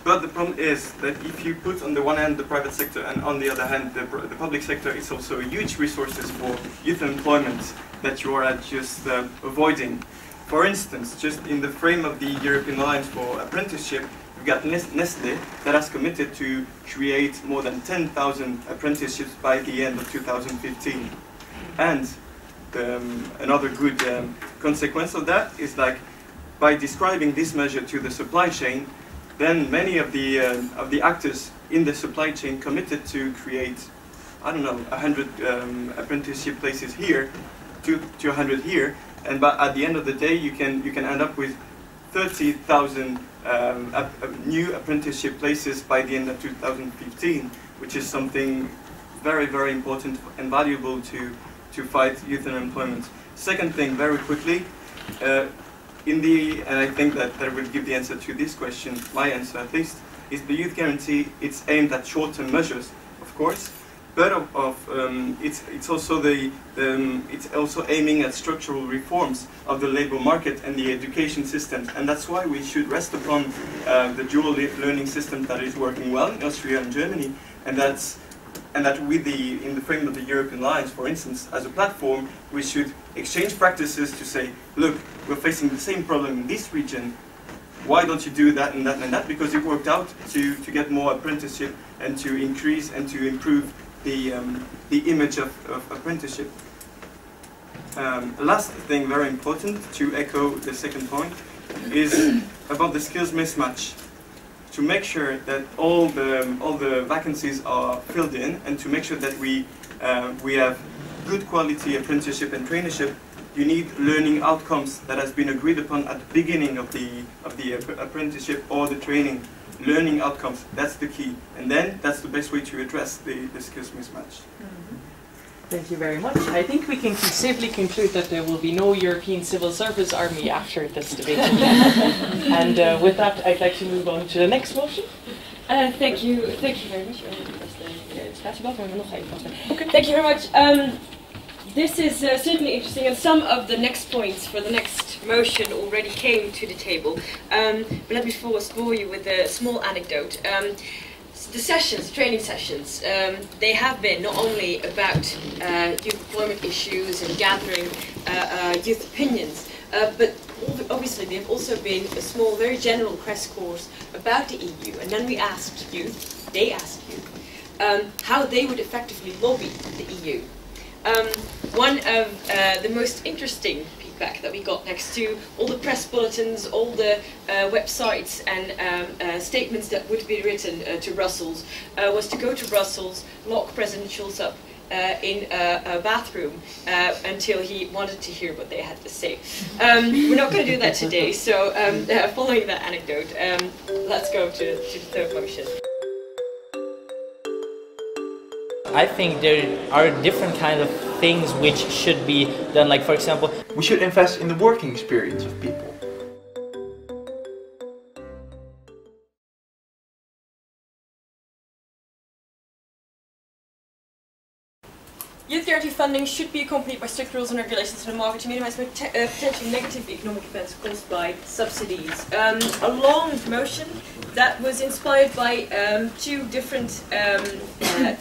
But the problem is that if you put on the one hand the private sector and on the other hand the, the public sector, it's also huge resources for youth employment that you are just uh, avoiding. For instance, just in the frame of the European Alliance for Apprenticeship, we've got Nestle that has committed to create more than ten thousand apprenticeships by the end of two thousand fifteen. And um, another good um, consequence of that is like by describing this measure to the supply chain, then many of the uh, of the actors in the supply chain committed to create, I don't know, one hundred um, apprenticeship places here, to to one hundred here, and but at the end of the day, you can you can end up with thirty thousand um, ap new apprenticeship places by the end of two thousand fifteen, which is something very very important and valuable to to fight youth unemployment. Second thing, very quickly. Uh, In the, and I think that that will give the answer to this question, my answer at least, is the youth guarantee. It's aimed at short-term measures, of course, but of, of um, it's it's also the, the um, it's also aiming at structural reforms of the labour market and the education system, and that's why we should rest upon uh, the dual learning system that is working well in Austria and Germany, and that's. And that with the, in the frame of the European Alliance, for instance, as a platform, we should exchange practices to say, look, we're facing the same problem in this region. Why don't you do that and that and that? Because it worked out to, to get more apprenticeship and to increase and to improve the, um, the image of, of apprenticeship. Um, last thing, very important, to echo the second point, is about the skills mismatch. To make sure that all the all the vacancies are filled in, and to make sure that we uh, we have good quality apprenticeship and traineeship, you need learning outcomes that has been agreed upon at the beginning of the of the apprenticeship or the training. Learning outcomes, that's the key, and then that's the best way to address the, the skills mismatch. Mm-hmm. Thank you very much. I think we can safely conclude that there will be no European civil service army after this debate. And uh, with that, I'd like to move on to the next motion. Uh, thank you. Thank you very much. Okay. Thank you very much. Um, this is uh, certainly interesting, and some of the next points for the next motion already came to the table. Um, but let me first bore you with a small anecdote. Um, The sessions, training sessions, um, they have been not only about uh, youth employment issues and gathering uh, uh, youth opinions, uh, but obviously they've also been a small, very general press course about the E U. And then we asked youth, they asked youth, um, how they would effectively lobby the E U. Um, one of uh, the most interesting feedback that we got, next to all the press bulletins, all the uh, websites and um, uh, statements that would be written uh, to Brussels, uh, was to go to Brussels, lock President Schulz up uh, in a, a bathroom uh, until he wanted to hear what they had to say. Um, we're not going to do that today, so um, uh, following that anecdote, um, let's go to, to the third motion. I think there are different kinds of things which should be done, like for example, we should invest in the working experience of people. Youth guarantee funding should be accompanied by strict rules and regulations in the market to minimise uh, potential negative economic events caused by subsidies. Um, a long motion that was inspired by um, two different um, uh,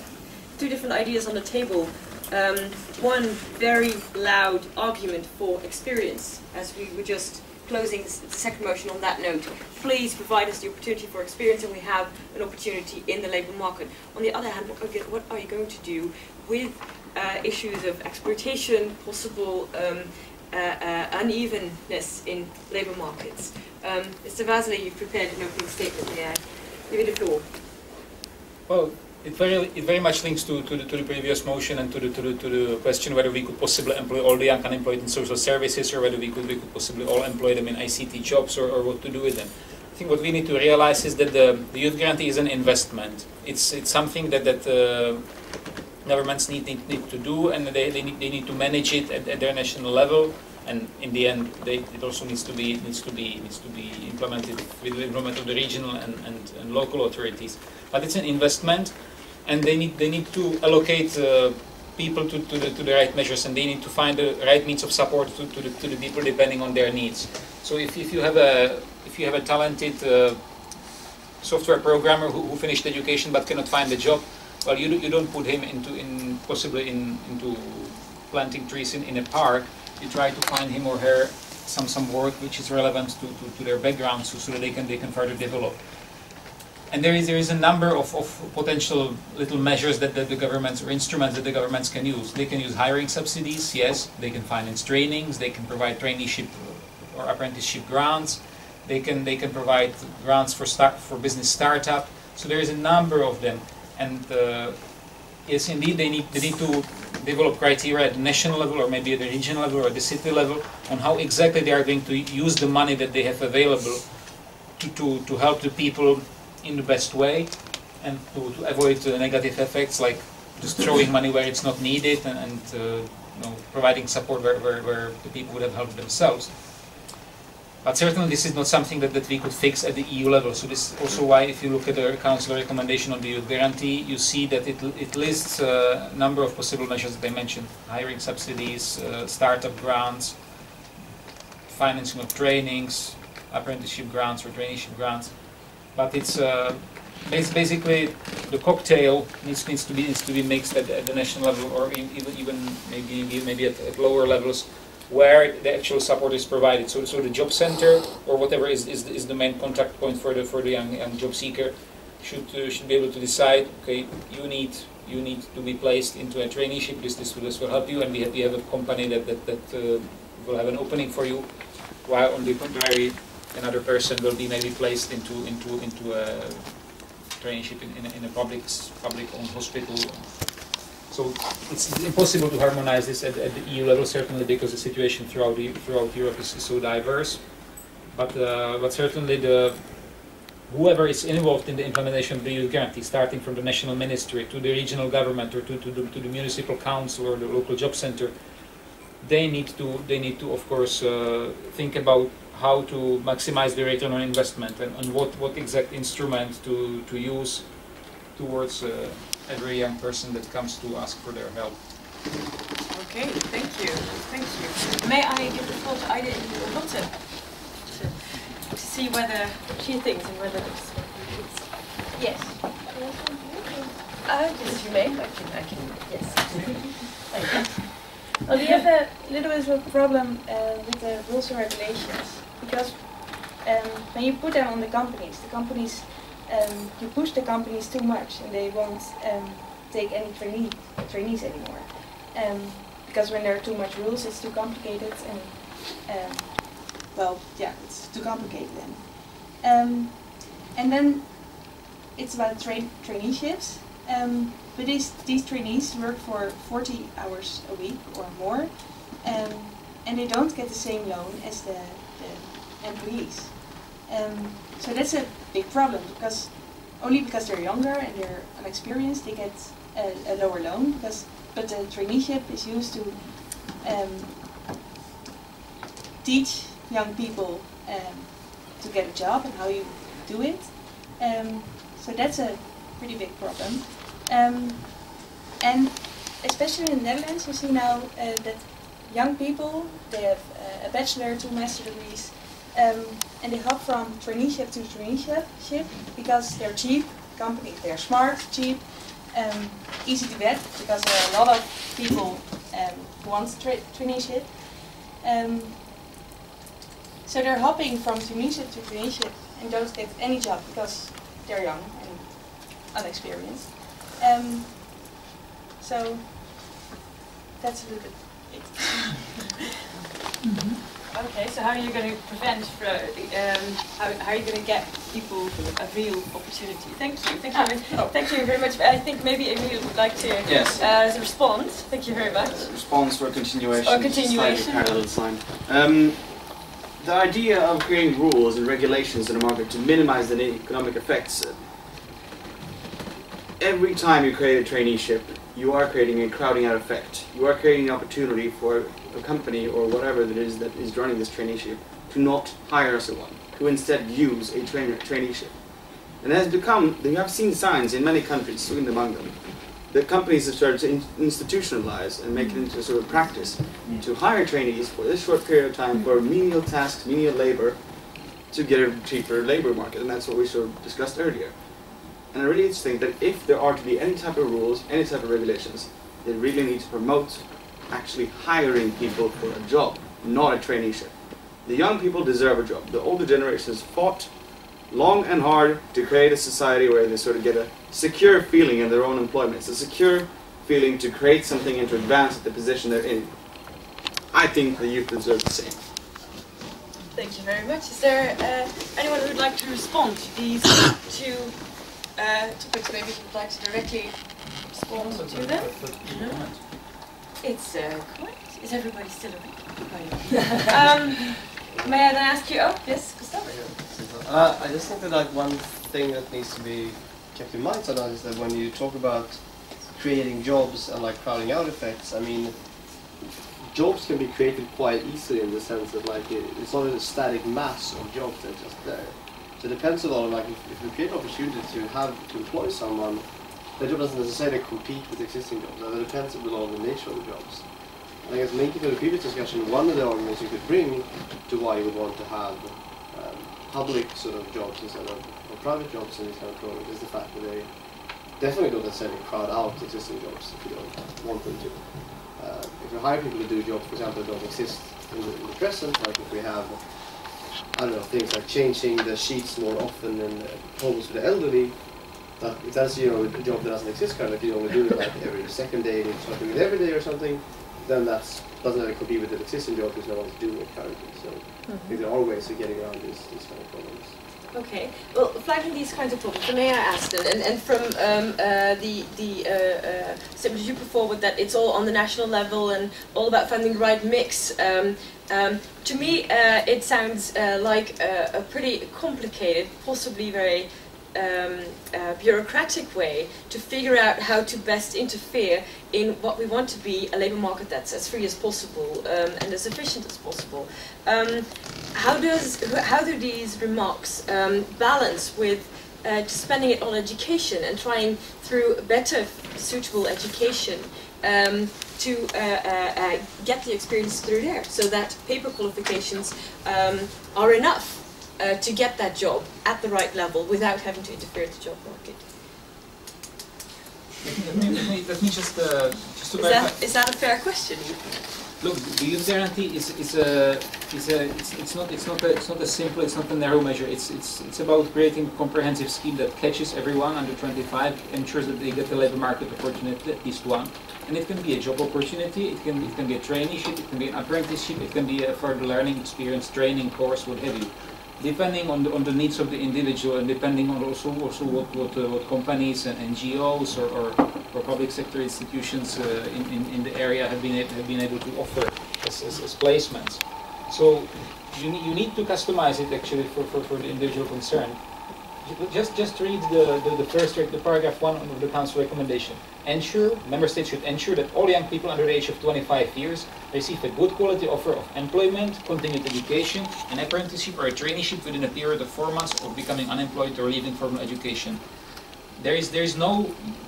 two different ideas on the table. Um, one very loud argument for experience, as we were just closing the second motion on that note. Please provide us the opportunity for experience, and we have an opportunity in the labour market. On the other hand, what are you, what are you going to do with uh, issues of exploitation, possible um, uh, uh, unevenness in labour markets? Um, Mister Veselý, you've prepared an opening statement there. Give it the floor. Well, It very, it very much links to, to, the, to the previous motion and to the, to, the, to the question whether we could possibly employ all the young unemployed in social services, or whether we could, we could possibly all employ them in I C T jobs, or, or what to do with them. I think what we need to realize is that the, the youth guarantee is an investment. It's, it's something that, that uh, governments need, need, need to do, and they, they, need, they need to manage it at, at their national level. And in the end, they, it also needs to be needs to be needs to be implemented with the involvement of the regional and, and, and local authorities. But it's an investment, and they need they need to allocate uh, people to, to the to the right measures, and they need to find the right means of support to, to the to the people depending on their needs. So if, if you have a if you have a talented uh, software programmer who, who finished education but cannot find a job, well, you do, you don't put him into in possibly in into planting trees in, in a park. You try to find him or her some some work which is relevant to, to, to their background, so, so that they can they can further develop. And there is there is a number of, of potential little measures that, that the governments or instruments that the governments can use. They can use hiring subsidies, yes. They can finance trainings. They can provide traineeship or apprenticeship grants. They can they can provide grants for start for business startup. So there is a number of them. And uh, yes, indeed, they need they need to develop criteria at the national level, or maybe at the regional level, or the city level, on how exactly they are going to use the money that they have available to, to, to help the people in the best way, and to, to avoid the negative effects like just throwing money where it's not needed, and, and uh, you know, providing support where, where, where the people would have helped themselves. But certainly this is not something that, that we could fix at the E U level. So this is also why, if you look at the Council recommendation on the Youth Guarantee, you see that it, it lists a number of possible measures that I mentioned. Hiring subsidies, uh, startup grants, financing of trainings, apprenticeship grants or traineeship grants. But it's uh, basically the cocktail needs, needs, to be, needs to be mixed at, at the national level, or in, even, even maybe, maybe at, at lower levels, where the actual support is provided. So, so the job center or whatever is, is, is the main contact point for the for the young, young job seeker should uh, should be able to decide. Okay, you need you need to be placed into a traineeship. This this will, this will help you, and we have, we have a company that that that uh, will have an opening for you. While on the contrary, another person will be maybe placed into into into a traineeship in in a, in a public public owned hospital. So it's impossible to harmonize this at, at the E U level, certainly, because the situation throughout the, throughout Europe is, is so diverse. But uh, but certainly the whoever is involved in the implementation of the Youth Guarantee, starting from the national ministry to the regional government or to to the, to the municipal council or the local job center, they need to they need to of course uh, think about how to maximize the return on investment and, and what what exact instrument to to use towards. Uh, every young person that comes to ask for their help. Okay, thank you, thank you. May I give the floor to Idea and Lotte to, to see whether she thinks and whether this one is. Yes. Uh, yes, you may. I can, I can, yes. Thank you. Well, we have a little bit of a problem uh, with the rules and regulations, because um, when you put them on the companies, the companies Um, you push the companies too much, and they won't um, take any trainee, trainees anymore. Um, because when there are too much rules, it's too complicated, and um, well, yeah, it's too complicated then. Um, and then it's about tra traineeships, um, but these, these trainees work for forty hours a week or more, um, and they don't get the same loan as the, the employees. Um, so that's a big problem, because only because they're younger and they're unexperienced, they get a, a lower loan. Because but the traineeship is used to um, teach young people um, to get a job and how you do it. Um, so that's a pretty big problem, um, and especially in the Netherlands, we see now uh, that young people, they have uh, a bachelor, two master degrees. Um, and they hop from traineeship to traineeship because they're cheap companies. They're smart, cheap, um, easy to get, because there are a lot of people um, who want tra traineeship. Um, so they're hopping from traineeship to traineeship and don't get any job because they're young and unexperienced. Um, so that's a little bit it. Mm-hmm. Okay, so how are you going to prevent, for, um, how, how are you going to get people a real opportunity? Thank you, thank you, oh. thank you very much. I think maybe Emil would like to yes. uh, respond. Thank you very much. Uh, response or continuation. Or continuation. Parallel sign. Um, the idea of creating rules and regulations in a market to minimize the economic effects. Uh, every time you create a traineeship, you are creating a crowding out effect. You are creating an opportunity for a company or whatever that is that is running this traineeship to not hire someone, to instead use a trainer, traineeship. And has become, you have seen signs in many countries, Sweden among them, that companies have started to in institutionalize and make it into a sort of practice to hire trainees for this short period of time for menial tasks, menial labor, to get a cheaper labor market. And that's what we sort of discussed earlier. And I really think that if there are to be any type of rules, any type of regulations, they really need to promote actually hiring people for a job, not a traineeship. The young people deserve a job. The older generations fought long and hard to create a society where they sort of get a secure feeling in their own employment. It's a secure feeling to create something and to advance the position they're in. I think the youth deserve the same. Thank you very much. Is there uh, anyone who would like to respond to these two uh, topics? Maybe you would like to directly respond to them? No. It's uh, correct. Is everybody still awake? um, May I then ask you? Oh, yes, Gustavo. Uh, I just think that like one thing that needs to be kept in mind sometimes is that when you talk about creating jobs and like crowding out effects, I mean, jobs can be created quite easily in the sense that like it, it's not a static mass of jobs that are just there. So it depends a lot on like if, if we create an opportunity to have to employ someone, that job doesn't necessarily compete with existing jobs. That depends a lot on the nature of the jobs. I guess linking to the previous discussion, one of the arguments you could bring to why you would want to have um, public sort of jobs instead of or private jobs in these kind of programs is the fact that they definitely don't necessarily crowd out existing jobs if you don't want them to. Uh, if you hire people to do jobs, for example, that don't exist in the, in the present, like if we have, I don't know, things like changing the sheets more often in homes for the elderly, but if that's, you know, a job that doesn't exist currently, if you only do it like every second day, you start doing it every day or something, then that doesn't really compete with the existing job because no one's doing it currently. So mm-hmm. I think there are ways of getting around these, these kind of problems. Okay. Well, flagging these kinds of problems, may I ask then, and, and from um, uh, the, the uh, uh, statement you put forward that it's all on the national level and all about finding the right mix, um, um, to me uh, it sounds uh, like a, a pretty complicated, possibly very Um, uh, bureaucratic way to figure out how to best interfere in what we want to be a labour market that's as free as possible um, and as efficient as possible. Um, how does how do these remarks um, balance with uh, just spending it on education and trying through better suitable education um, to uh, uh, uh, get the experience through there so that paper qualifications um, are enough Uh, to get that job at the right level without having to interfere with the job market? Let me, let me, let me just, uh, just to is, that, is that a fair question? Look, the youth guarantee is, is a is a it's, it's not it's not a, it's not a simple it's not a narrow measure. It's it's it's about creating a comprehensive scheme that catches everyone under twenty-five, ensures that they get a labour market opportunity, at least one, and it can be a job opportunity, it can it can be a traineeship, it can be an apprenticeship, it can be a further learning experience, training course, what have you. Depending on the, on the needs of the individual, and depending on also also what what, uh, what companies and N G Os or, or, or public sector institutions uh, in, in in the area have been have been able to offer as, as, as placements. So you need you need to customize it actually for, for, for the individual concern. Just just read the, the, the first the paragraph one of the council recommendation. Ensure member states should ensure that all young people under the age of twenty-five years receive a good quality offer of employment, continued education, an apprenticeship or a traineeship within a period of four months of becoming unemployed or leaving formal education. There is there is no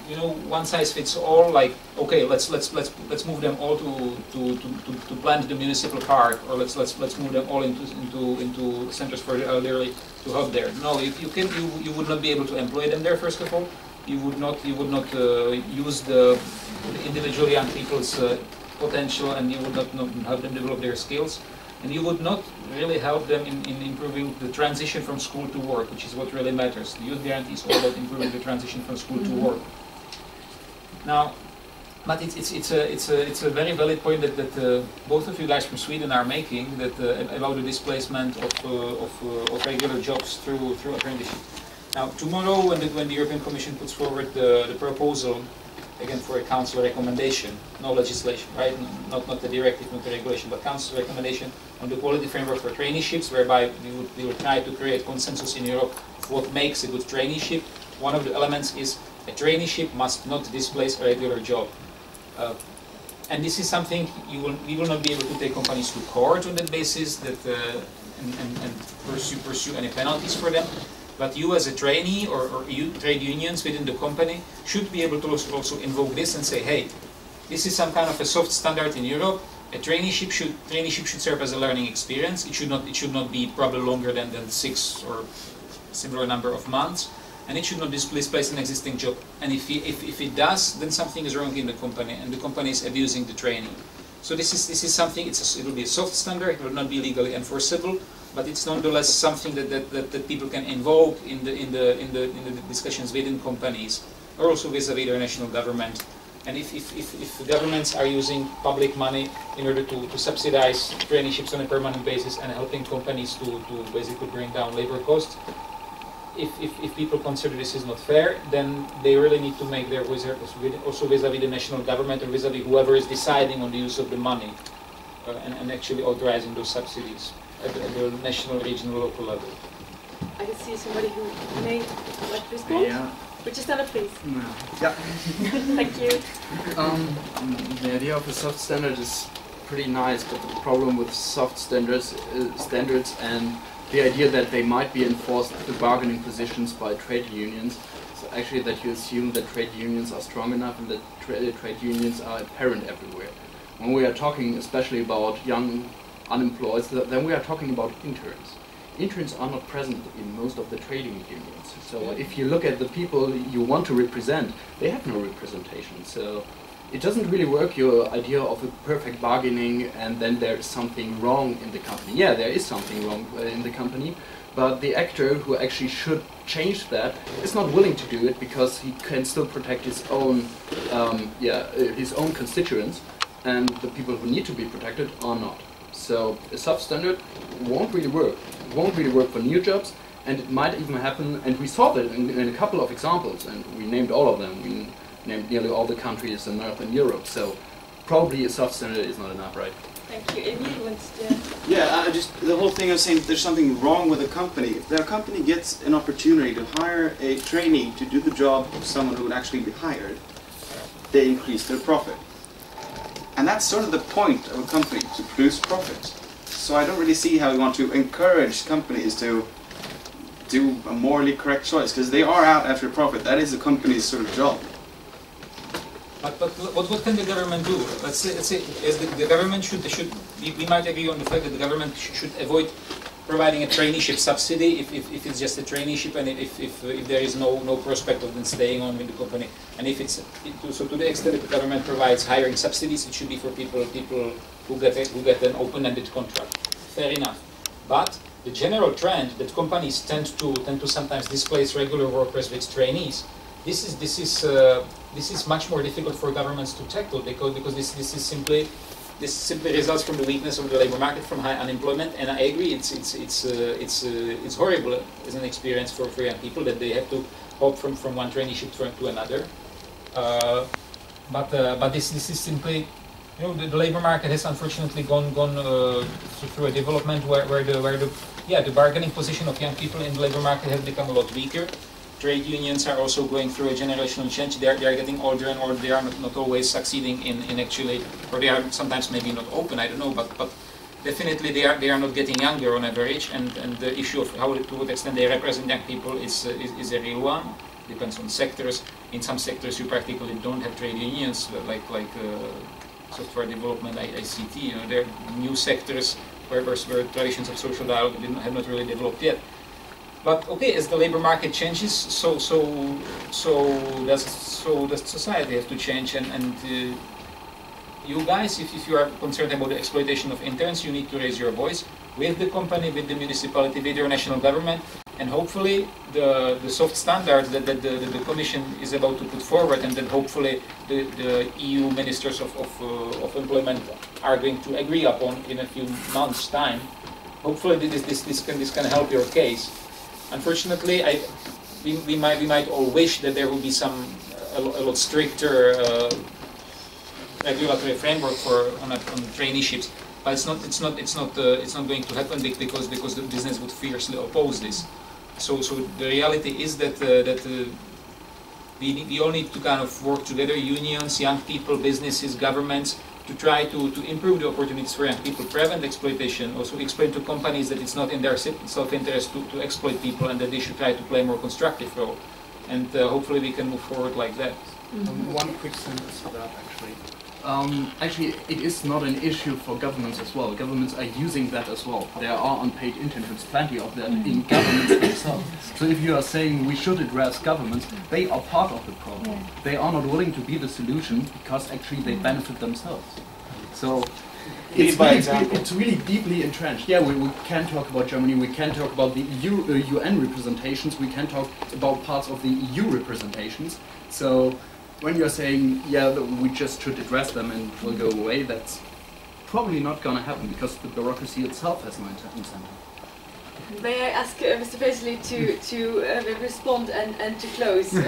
you know one size fits all like okay let's let's let's let's move them all to to to, to, to plant the municipal park or let's let's let's move them all into into into centers for the elderly to help there. No, you, you can you you would not be able to employ them there. First of all, you would not you would not uh, use the, the individual young people's uh, potential, and you would not, not help them develop their skills, and you would not really help them in, in improving the transition from school to work, which is what really matters. The youth guarantee is all about improving the transition from school mm-hmm. to work. Now, but it's, it's, it's, a, it's, a, it's a very valid point that, that uh, both of you guys from Sweden are making that uh, about the displacement of, uh, of, uh, of regular jobs through, through apprenticeship. Now, tomorrow when the, when the European Commission puts forward the, the proposal, again for a council recommendation, no legislation, right? Not not the directive, not the regulation, but council recommendation on the quality framework for traineeships, whereby we would we would try to create consensus in Europe. What makes a good traineeship? One of the elements is A traineeship must not displace a regular job. Uh, and this is something you will, we will not be able to take companies to court on that basis that, uh, and, and, and pursue, pursue any penalties for them. But you as a trainee or, or you trade unions within the company should be able to also invoke this and say, hey, this is some kind of a soft standard in Europe. A traineeship should traineeship should serve as a learning experience. It should not it should not be probably longer than, than six or similar number of months, and it should not displace an existing job. And if, he, if if it does, then something is wrong in the company, and the company is abusing the training. So this is this is something. It's a, it will be a soft standard. It will not be legally enforceable. But it's nonetheless something that, that, that, that people can invoke in the, in, the, in, the, in the discussions within companies, or also vis-à-vis their national government. And if, if, if, if governments are using public money in order to, to subsidize traineeships on a permanent basis and helping companies to, to basically bring down labor costs, if, if, if people consider this is not fair, then they really need to make their voice heard also vis-à-vis the national government or vis-à-vis whoever is deciding on the use of the money uh, and, and actually authorizing those subsidies at the national, regional, local level. I can see somebody who may like to respond. Yeah. Would you stand up, please? No. Yeah. Thank you. Um, the idea of a soft standard is pretty nice, but the problem with soft standards, uh, standards, and the idea that they might be enforced to bargaining positions by trade unions. So actually, that you assume that trade unions are strong enough and that tra trade unions are apparent everywhere. When we are talking, especially about young unemployed, then we are talking about interns. Interns are not present in most of the trading unions. So yeah. If you look at the people you want to represent, they have no representation. So it doesn't really work, your idea of a perfect bargaining and then there is something wrong in the company. Yeah, there is something wrong in the company, but the actor who actually should change that is not willing to do it because he can still protect his own, um, yeah, his own constituents, and the people who need to be protected are not. So a soft standard won't really work. It won't really work for new jobs, and it might even happen, and we saw that in, in a couple of examples, and we named all of them. We named nearly all the countries in Northern Europe, so probably a soft standard is not enough, right? Thank you. Amy, you want to... Yeah, I just, the whole thing of saying there's something wrong with a company. If their company gets an opportunity to hire a trainee to do the job of someone who would actually be hired, they increase their profit. And that's sort of the point of a company, to produce profits. So I don't really see how we want to encourage companies to do a morally correct choice, because they are out after profit. That is the company's sort of job. But, but what, what can the government do? Let's say, let's say is the, the government should, should we, we might agree on the fact that the government should, should avoid providing a traineeship subsidy if, if, if it's just a traineeship and if, if, if there is no, no prospect of them staying on with the company. And if it's, so to the extent that the government provides hiring subsidies, it should be for people, people who get, a, who get an open-ended contract. Fair enough. But the general trend that companies tend to, tend to sometimes displace regular workers with trainees, this is, this is, uh, this is much more difficult for governments to tackle because, because this, this is simply This simply results from the weakness of the labor market, from high unemployment, and I agree, it's it's it's uh, it's uh, it's horrible as an experience for, for young people that they have to hop from, from one traineeship to another. Uh, but uh, but this this is simply, you know, the, the labor market has unfortunately gone gone uh, through a development where, where the where the yeah the bargaining position of young people in the labor market has become a lot weaker. Trade unions are also going through a generational change. They are, they are getting older and older. They are not, not always succeeding in, in actually, or they are sometimes maybe not open, I don't know, but, but definitely they are, they are not getting younger on average, and, and the issue of how to what extent they represent young people is, uh, is, is a real one. Depends on sectors. In some sectors you practically don't have trade unions, like, like uh, software development, I C T, you know, there are new sectors where, where traditions of social dialogue didn't, have not really developed yet. But okay, as the labor market changes, so so so does so does society have to change. And, and uh, you guys, if, if you are concerned about the exploitation of interns, you need to raise your voice with the company, with the municipality, with your national government, and hopefully the the soft standards that, that, the, that the Commission is about to put forward, and that hopefully the, the E U ministers of of, uh, of employment are going to agree upon in a few months' time. Hopefully, this this this can this can help your case. Unfortunately, I, we, we might we might all wish that there would be some a, a lot stricter uh, regulatory framework for on, a, on traineeships, but it's not it's not it's not uh, it's not going to happen because because the business would fiercely oppose this. So so the reality is that uh, that uh, We, we all need to kind of work together, unions, young people, businesses, governments, to try to, to improve the opportunities for young people, prevent exploitation, also explain to companies that it's not in their self-interest to, to exploit people and that they should try to play a more constructive role. And uh, hopefully we can move forward like that. Mm-hmm. One quick sentence for that, actually. Um, actually, it is not an issue for governments as well. Governments are using that as well. There are unpaid internships, plenty of that, in governments themselves. So if you are saying we should address governments, they are part of the problem. Yeah. They are not willing to be the solution because actually they benefit themselves. So it's, by really, it's really deeply entrenched. Yeah, we, we can talk about Germany, we can talk about the E U, uh, U N representations, we can talk about parts of the E U representations. So when you're saying, yeah, we just should address them and it will go away, that's probably not going to happen because the bureaucracy itself has no incentive. May I ask uh, Mister Veselý to, to uh, respond and, and to close uh, um,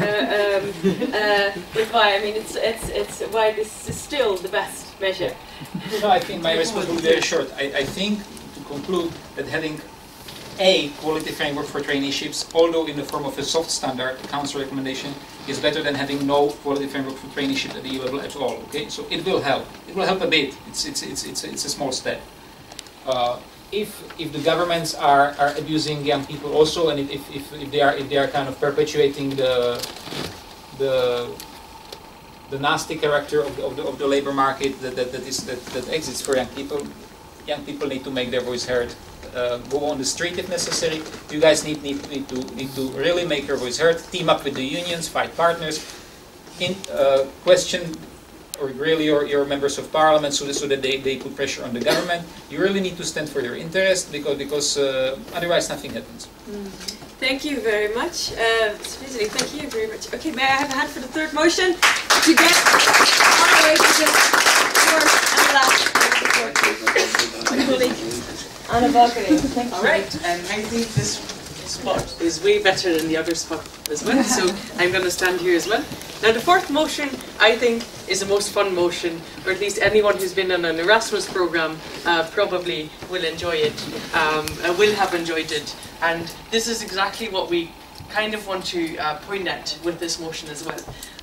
uh, with why? I mean, it's, it's, it's why this is still the best measure. No, I think my response will be very short. I, I think, to conclude, that having a quality framework for traineeships, although in the form of a soft standard, a council recommendation, is better than having no quality framework for traineeship at the E U level at all. Okay, so it will help. It will help a bit. It's it's it's it's, it's a small step. Uh, if if the governments are, are abusing young people also, and if, if if they are if they are kind of perpetuating the the the nasty character of the of the, of the labor market that that, that is that, that exists for young people, young people need to make their voice heard. Uh, go on the street if necessary. You guys need, need, need, to, need to really make your voice heard, team up with the unions, find partners, in, uh, question or really your, your members of parliament so that, so that they, they put pressure on the government. You really need to stand for your interest because, because uh, otherwise nothing happens. Mm. Thank you very much. Uh, thank you very much. Okay, may I have a hand for the third motion? To get all the way to the fourth and last. Anna Valkering. Thank you. All right, and um, I think this spot is way better than the other spot as well, so I'm going to stand here as well. Now, the fourth motion, I think, is the most fun motion, or at least anyone who's been on an Erasmus program uh, probably will enjoy it, um, will have enjoyed it, and this is exactly what we kind of want to uh, point at with this motion as well.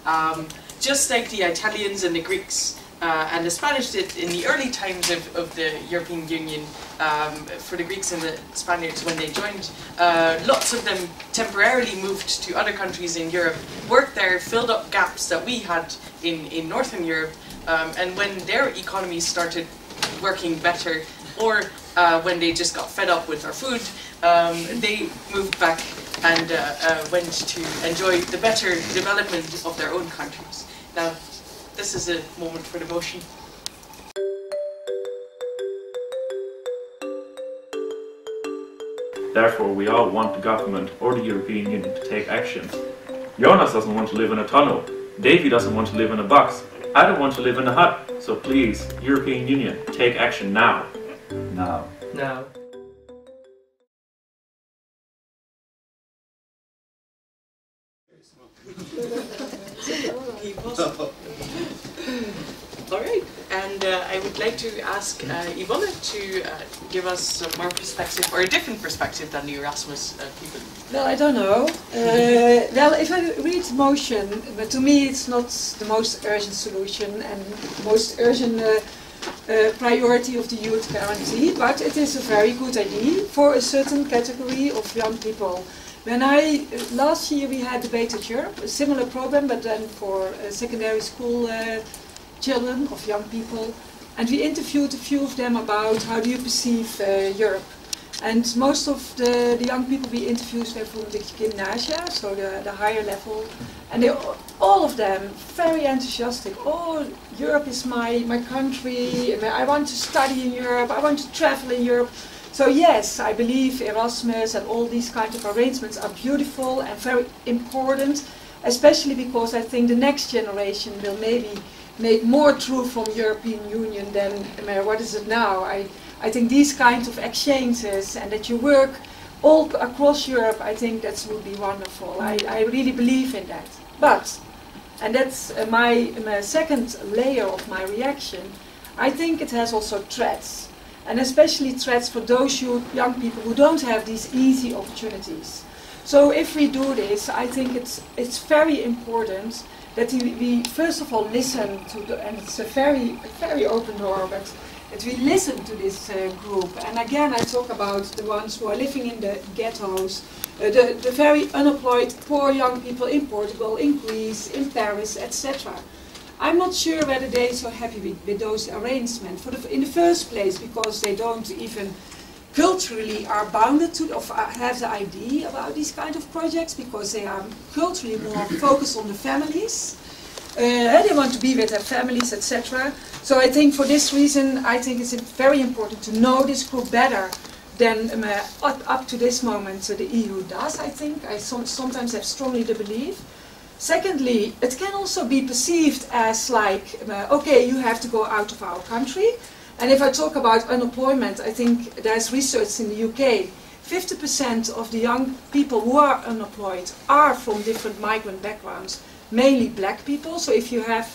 Um, just like the Italians and the Greeks, Uh, and the Spanish did in the early times of, of the European Union, um, for the Greeks and the Spaniards when they joined, uh, lots of them temporarily moved to other countries in Europe, worked there, filled up gaps that we had in, in Northern Europe, um, and when their economies started working better, or uh, when they just got fed up with our food, um, they moved back and uh, uh, went to enjoy the better development of their own countries. Now, this is a moment for the motion. Therefore, we all want the government or the European Union to take action. Jonas doesn't want to live in a tunnel. Davy doesn't want to live in a box. I don't want to live in a hut. So please, European Union, take action now. Now. Now. All right, and uh, I would like to ask uh, Yvonne to uh, give us a more perspective, or a different perspective than the Erasmus uh, people. Well, I don't know. Uh, well, if I read the motion, but to me it's not the most urgent solution and the most urgent uh, uh, priority of the youth guarantee, but it is a very good idea for a certain category of young people. When I, last year we had Debate Europe, a similar program, but then for uh, secondary school uh, children, of young people, and we interviewed a few of them about how do you perceive uh, Europe. And most of the, the young people we interviewed were from the gymnasia, so the, the higher level, and they, all of them very enthusiastic. Oh, Europe is my, my country, I want to study in Europe, I want to travel in Europe. So yes, I believe Erasmus and all these kinds of arrangements are beautiful and very important, especially because I think the next generation will maybe make more true from European Union than, uh, what is it now? I, I think these kinds of exchanges and that you work all across Europe, I think that would be wonderful. I, I really believe in that. But, and that's uh, my, my second layer of my reaction, I think it has also threats. And especially threats for those you, young people who don't have these easy opportunities. So if we do this, I think it's, it's very important that we, we first of all listen to, the, and it's a very, very open door, but that we listen to this uh, group. And again, I talk about the ones who are living in the ghettos, uh, the, the very unemployed, poor young people in Portugal, in Greece, in Paris, et cetera. I'm not sure whether they're so happy with, with those arrangements for the, in the first place, because they don't even culturally are bounded to or have the idea about these kind of projects, because they are culturally more focused on the families. Uh, they want to be with their families, et cetera. So I think for this reason, I think it's very important to know this group better than um, uh, up, up to this moment so the E U does, I think. I som sometimes have strongly the belief. Secondly, it can also be perceived as like, uh, okay, you have to go out of our country. And if I talk about unemployment, I think there's research in the U K. fifty percent of the young people who are unemployed are from different migrant backgrounds, mainly black people. So if you have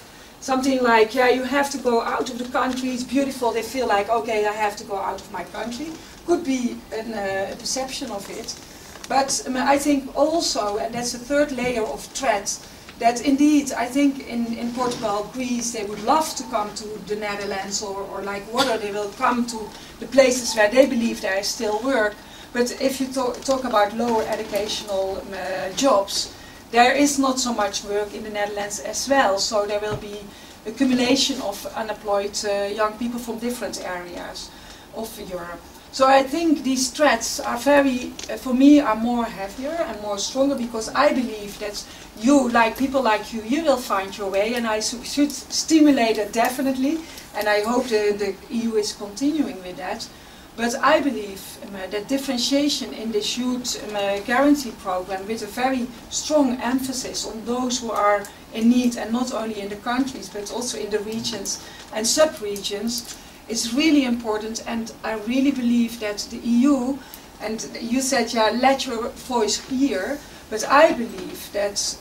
something like, yeah, you have to go out of the country, it's beautiful, they feel like, okay, I have to go out of my country. Could be an, uh, a perception of it. But um, I think also, and that's the third layer of threats, that indeed, I think in, in Portugal, Greece, they would love to come to the Netherlands or, or like water, they will come to the places where they believe there is still work. But if you talk, talk about lower educational uh, jobs, there is not so much work in the Netherlands as well. So there will be accumulation of unemployed uh, young people from different areas of Europe. So I think these threats are very, uh, for me, are more heavier and more stronger, because I believe that you, like people like you, you will find your way, and I should stimulate it definitely, and I hope the, the E U is continuing with that. But I believe um, uh, that differentiation in this youth um, uh, guarantee program, with a very strong emphasis on those who are in need, and not only in the countries, but also in the regions and sub-regions, is really important. And I really believe that the E U, and you said, yeah, let your voice hear, but I believe that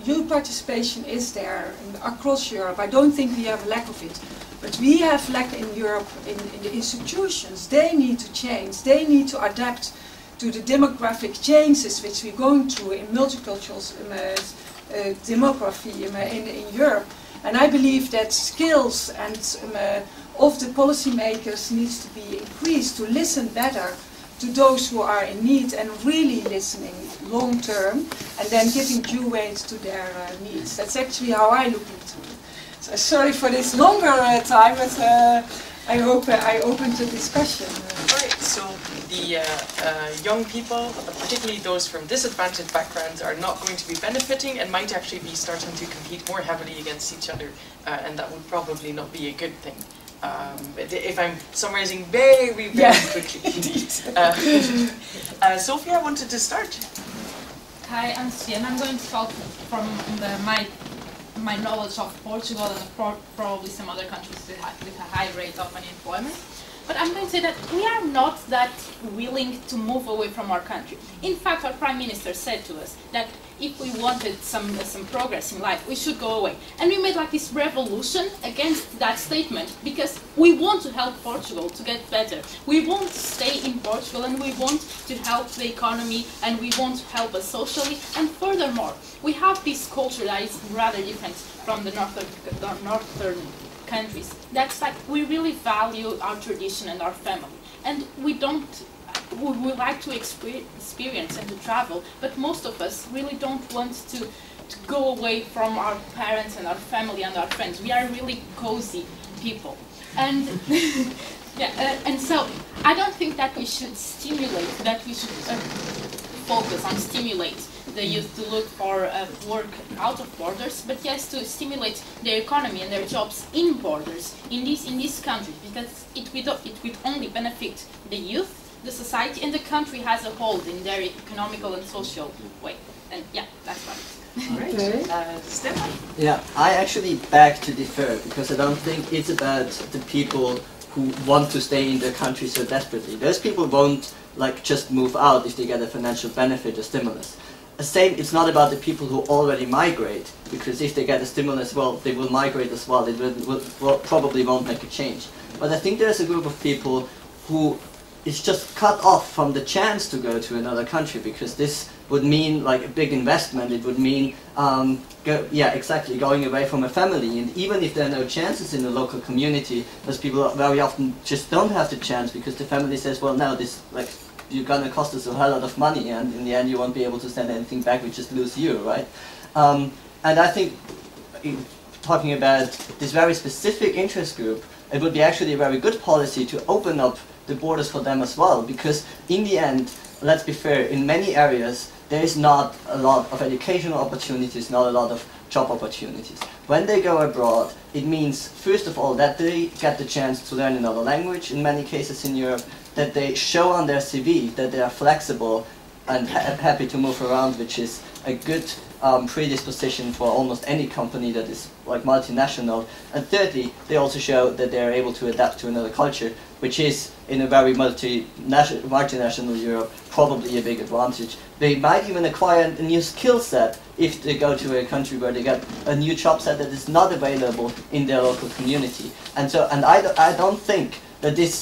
uh, youth participation is there across Europe. I don't think we have a lack of it, but we have lack in Europe in, in the institutions. They need to change, they need to adapt to the demographic changes which we're going through in multicultural um, uh, uh, demography in, in, in Europe. And I believe that skills and um, uh, of the policymakers needs to be increased, to listen better to those who are in need, and really listening long term, and then giving due weight to their uh, needs. That's actually how I look into it. So sorry for this longer uh, time, but uh, I hope uh, I opened the discussion. All right. So the uh, uh, young people, particularly those from disadvantaged backgrounds, are not going to be benefiting and might actually be starting to compete more heavily against each other, uh, and that would probably not be a good thing. Um, if I'm summarizing very, very yeah. quickly. uh, uh, Sofia wanted to start. Hi, I'm Sofia, and I'm going to talk from the, my my knowledge of Portugal and pro probably some other countries with, with a high rate of unemployment. But I'm going to say that we are not that willing to move away from our country. In fact, our Prime Minister said to us that if we wanted some, uh, some progress in life, we should go away. And we made like this revolution against that statement, because we want to help Portugal to get better. We want to stay in Portugal, and we want to help the economy, and we want to help us socially. And furthermore, we have this culture that is rather different from the northern, the northern countries. That's like, we really value our tradition and our family. And we don't We, we like to experience and to travel, but most of us really don't want to, to go away from our parents and our family and our friends. We are really cozy people. And, yeah, uh, and so I don't think that we should stimulate, that we should uh, focus on stimulate the youth to look for uh, work out of borders, but yes, to stimulate their economy and their jobs in borders, in this, in this country, because it would, it would only benefit the youth, the society, and the country as a whole in their economical and social way. And yeah, that's right. All right. Okay. Uh, Stefan? Yeah, I actually beg to differ, because I don't think it's about the people who want to stay in their country so desperately. Those people won't like just move out if they get a financial benefit or stimulus. The same, it's not about the people who already migrate, because if they get a stimulus, well, they will migrate as well. They will, will, will, probably won't make a change. But I think there's a group of people who is just cut off from the chance to go to another country, because this would mean like a big investment. It would mean, um, go, yeah, exactly, going away from a family. And even if there are no chances in the local community, those people very often just don't have the chance, because the family says, well, no, this, like, you're gonna cost us a whole lot of money, and in the end you won't be able to send anything back, we just lose you, right? Um, and I think, talking about this very specific interest group, it would be actually a very good policy to open up the borders for them as well, because in the end, let's be fair, in many areas there is not a lot of educational opportunities, not a lot of job opportunities. When they go abroad, it means, first of all, that they get the chance to learn another language, in many cases in Europe, that they show on their C V that they are flexible and ha happy to move around, which is a good um, predisposition for almost any company that is like multinational. And thirdly, they also show that they are able to adapt to another culture, which is, in a very multinational, multinational Europe, probably a big advantage. They might even acquire a new skill set if they go to a country where they get a new job set that is not available in their local community. And so, and I, I don't think that this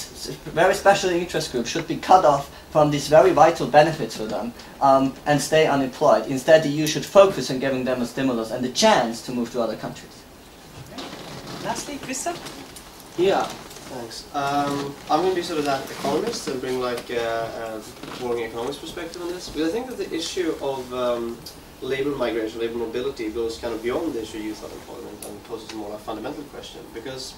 very special interest group should be cut off from these very vital benefits for them um, and stay unemployed. Instead, the E U should focus on giving them a stimulus and the chance to move to other countries. Lastly, Christoph? Yeah. Thanks. Um, I'm going to be sort of that economist and bring like a, a working economics perspective on this, because I think that the issue of um, labour migration, labour mobility, goes kind of beyond the issue of youth unemployment and poses a more like, fundamental question. Because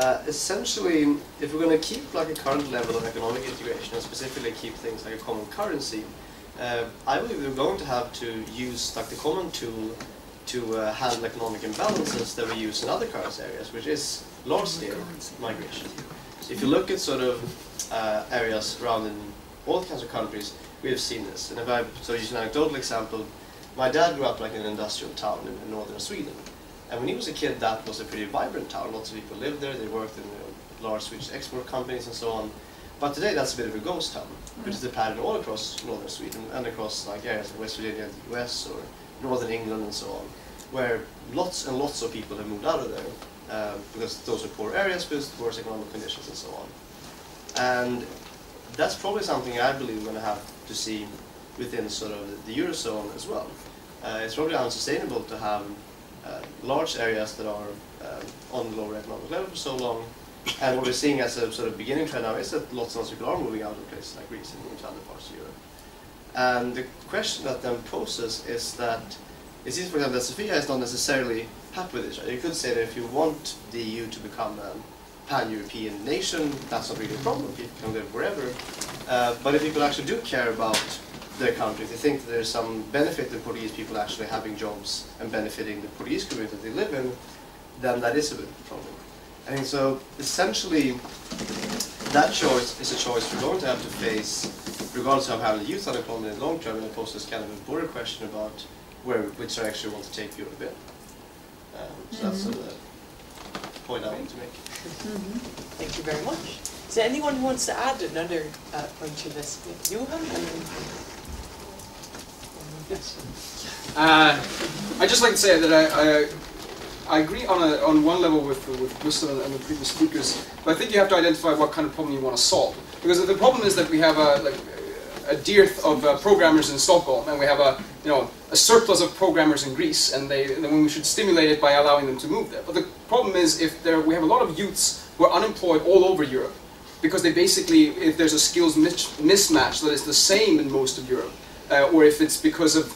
uh, essentially, if we're going to keep like a current level of economic integration and specifically keep things like a common currency, uh, I believe we're going to have to use like the common tool to uh, handle economic imbalances that we use in other currency areas, which is large-scale migration. So if you look at sort of uh, areas around in all kinds of countries, we have seen this. And if I so use an anecdotal example, my dad grew up like in an industrial town in, in northern Sweden. And when he was a kid, that was a pretty vibrant town. Lots of people lived there. They worked in you know, large Swedish export companies and so on. But today, that's a bit of a ghost town, which is the pattern all across northern Sweden and across like areas like West Virginia and the U S or northern England and so on, where lots and lots of people have moved out of there. Um, because those are poor areas, because worse economic conditions and so on. And that's probably something I believe we're going to have to see within sort of the, the Eurozone as well. Uh, it's probably unsustainable to have uh, large areas that are uh, on the lower economic level for so long. And what we're seeing as a sort of beginning trend now is that lots and lots of people are moving out of places like Greece and moving to other parts of Europe. And the question that then poses is that it seems, for example, that Sofia is not necessarily happy with this. You could say that if you want the E U to become a pan-European nation, that's not really a problem. People can live wherever. Uh, but if people actually do care about their country, if they think that there's some benefit in Portuguese people actually having jobs and benefiting the Portuguese community that they live in, then that is a bit of a problem. And so, essentially, that choice is a choice we're going to have to face, regardless of how the youth unemployment in the long term, and it poses kind of a broader question about where, which direction we want to take Europe in. Um, so that's mm-hmm. sort of the point I want to make. Mm-hmm. Thank you very much. Is there anyone who wants to add another uh, point to this? Johan? Yes. Uh, I'd just like to say that I, I I agree on a, on one level with with Gustav and the previous speakers, but I think you have to identify what kind of problem you want to solve. Because the problem is that we have a like a dearth of uh, programmers in Stockholm, and we have a you know a surplus of programmers in Greece, and they then we should stimulate it by allowing them to move there. But the problem is if there we have a lot of youths who are unemployed all over Europe, because they basically if there's a skills mismatch that is the same in most of Europe, uh, or if it's because of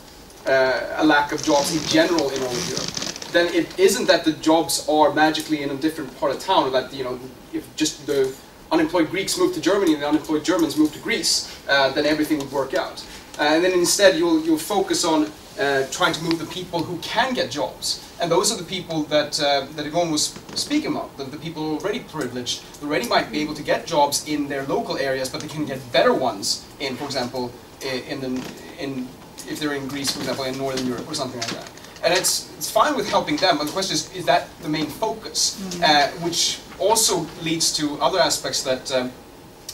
uh, a lack of jobs in general in all of Europe. Then it isn't that the jobs are magically in a different part of town, or that you know, if just the unemployed Greeks move to Germany and the unemployed Germans move to Greece, uh, then everything would work out. Uh, and then instead you'll, you'll focus on uh, trying to move the people who can get jobs. And those are the people that, uh, that Yvonne was speaking about, the, the people who are already privileged, who already might be able to get jobs in their local areas, but they can get better ones in, for example, in the, in, if they're in Greece, for example, in Northern Europe or something like that. And it's, it's fine with helping them, but the question is, is that the main focus? Mm-hmm. uh, which also leads to other aspects that, um,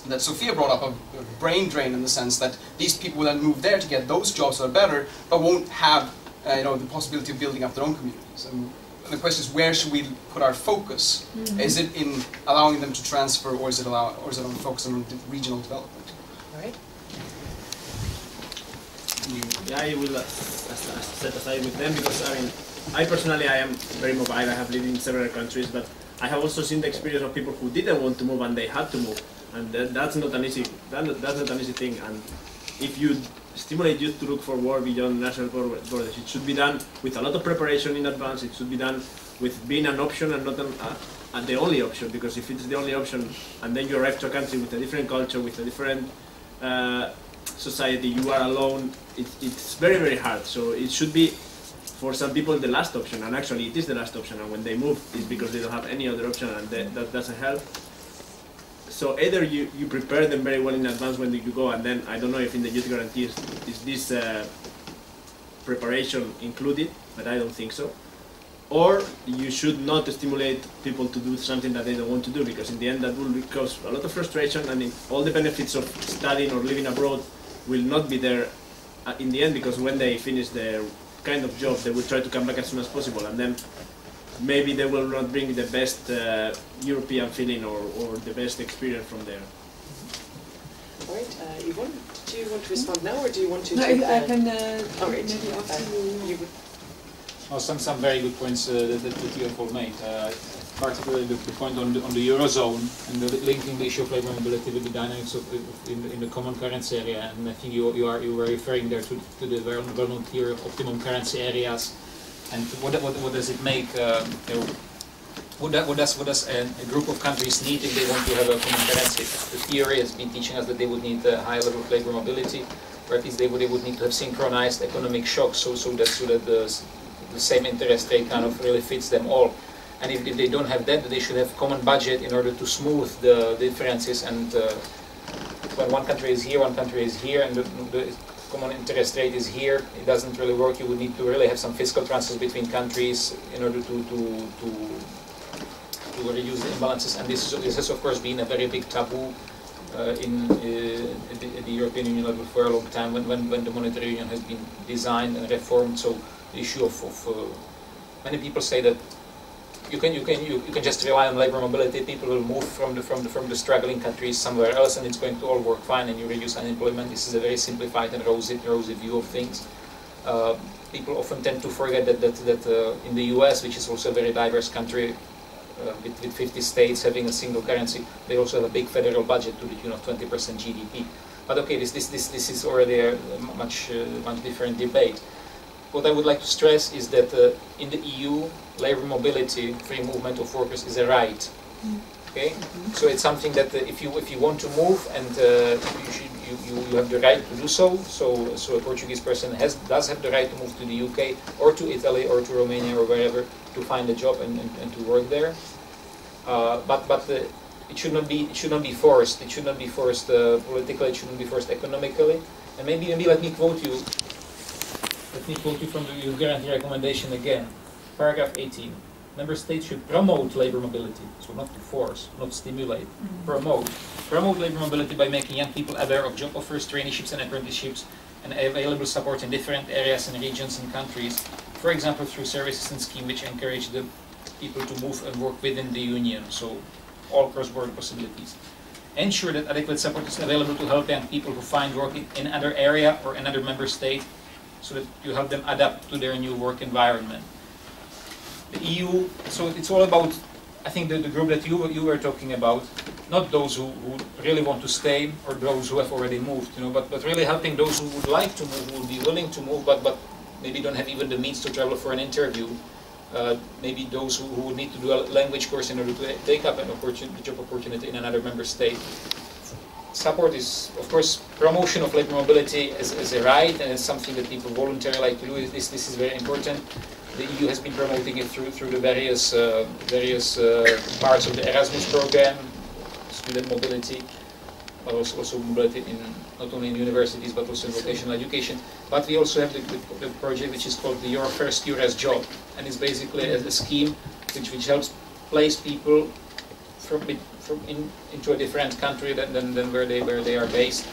that Sofia brought up, a brain drain in the sense that these people will then move there to get those jobs that are better, but won't have uh, you know, the possibility of building up their own communities. And the question is, where should we put our focus? Mm-hmm. Is it in allowing them to transfer, or is it allow, or is it on focus on regional development? All right. Yeah, I will uh, as, as set aside with them, because I mean, I personally I am very mobile. I have lived in several countries, but I have also seen the experience of people who didn't want to move and they had to move, and that, that's not an easy that, that's not an easy thing. And if you stimulate youth to look for work beyond national borders, it should be done with a lot of preparation in advance. It should be done with being an option and not an, uh, uh, the only option. Because if it's the only option, and then you arrive to a country with a different culture, with a different uh, society, you are alone. It, it's very, very hard. So it should be, for some people, the last option. And actually, it is the last option. And when they move, it's because they don't have any other option, and that, that doesn't help. So either you, you prepare them very well in advance when you go, and then I don't know if in the youth guarantee is, is this uh, preparation included, but I don't think so. Or you should not stimulate people to do something that they don't want to do, because in the end that will cause a lot of frustration, and all the benefits of studying or living abroad will not be there in the end, because when they finish their kind of job, they will try to come back as soon as possible, and then maybe they will not bring the best uh, European feeling or, or the best experience from there. All right, uh, Yvonne, do you want to respond now, or do you want to? No, take I, I can. Uh, all right. Maybe after uh, you. Would... Oh, some some very good points uh, that, that you have all made. Uh, particularly the, the point on the, on the eurozone and the linking the issue of labour mobility with the dynamics of, of in, in the common currency area. And I think you you are you were referring there to to the well known theory of optimum currency areas. And what, what, what does it make? Um, you know, what, what does what does a, a group of countries need if they want to have a common currency? The theory has been teaching us that they would need a high level of labour mobility, or at least they would they would need to have synchronized economic shocks, so so that so that the the same interest rate kind of really fits them all. And if, if they don't have that, they should have common budget in order to smooth the differences. And uh, when one country is here, one country is here, and the, the common interest rate is here, it doesn't really work. You would need to really have some fiscal transfers between countries in order to to, to, to reduce the imbalances. And this, is, this has, of course, been a very big taboo uh, in uh, the, the European Union level for a long time, when, when, when the monetary union has been designed and reformed. So the issue of, of uh, many people say that you can you can you, you can just rely on labour mobility. People will move from the from the from the struggling countries somewhere else, and it's going to all work fine, and you reduce unemployment. This is a very simplified and rosy rosy view of things. Uh, people often tend to forget that that that uh, in the U S, which is also a very diverse country, uh, with, with fifty states having a single currency, they also have a big federal budget to the tune of twenty percent G D P. But okay, this this this this is already a much uh, much different debate. What I would like to stress is that uh, in the E U, labour mobility, free movement of workers, is a right. Okay, mm-hmm. So it's something that uh, if you if you want to move, and uh, you, should, you, you you have the right to do so. So so a Portuguese person has does have the right to move to the U K or to Italy or to Romania or wherever to find a job and, and, and to work there. Uh, but but uh, it should not be it should not be forced. It should not be forced uh, politically. It shouldn't be forced economically. And maybe maybe let me quote you. Let me quote you from the Youth Guarantee recommendation again, paragraph eighteen. Member states should promote labour mobility, so not to force, not stimulate, mm-hmm. promote. Promote labour mobility by making young people aware of job offers, traineeships and apprenticeships, and available support in different areas and regions and countries, for example through services and schemes which encourage the people to move and work within the union, so all cross-border possibilities. Ensure that adequate support is available to help young people who find work in another area or another member state, so that you help them adapt to their new work environment. The E U, so it's all about, I think, the, the group that you, you were talking about, not those who, who really want to stay or those who have already moved, you know, but, but really helping those who would like to move, who would be willing to move, but, but maybe don't have even the means to travel for an interview. Uh, maybe those who, who would need to do a language course in order to take up an opportunity, job opportunity in another member state. Support is, of course, promotion of labour mobility as, as a right, and it's something that people voluntarily like to do. This, this is very important. The E U has been promoting it through through the various uh, various uh, parts of the Erasmus program, student mobility, but also, also mobility in not only in universities but also in vocational education. But we also have the, the, the project which is called the Your First Eures Job, and it's basically a, a scheme which which helps place people from. From in, into a different country than, than, than where they where they are based,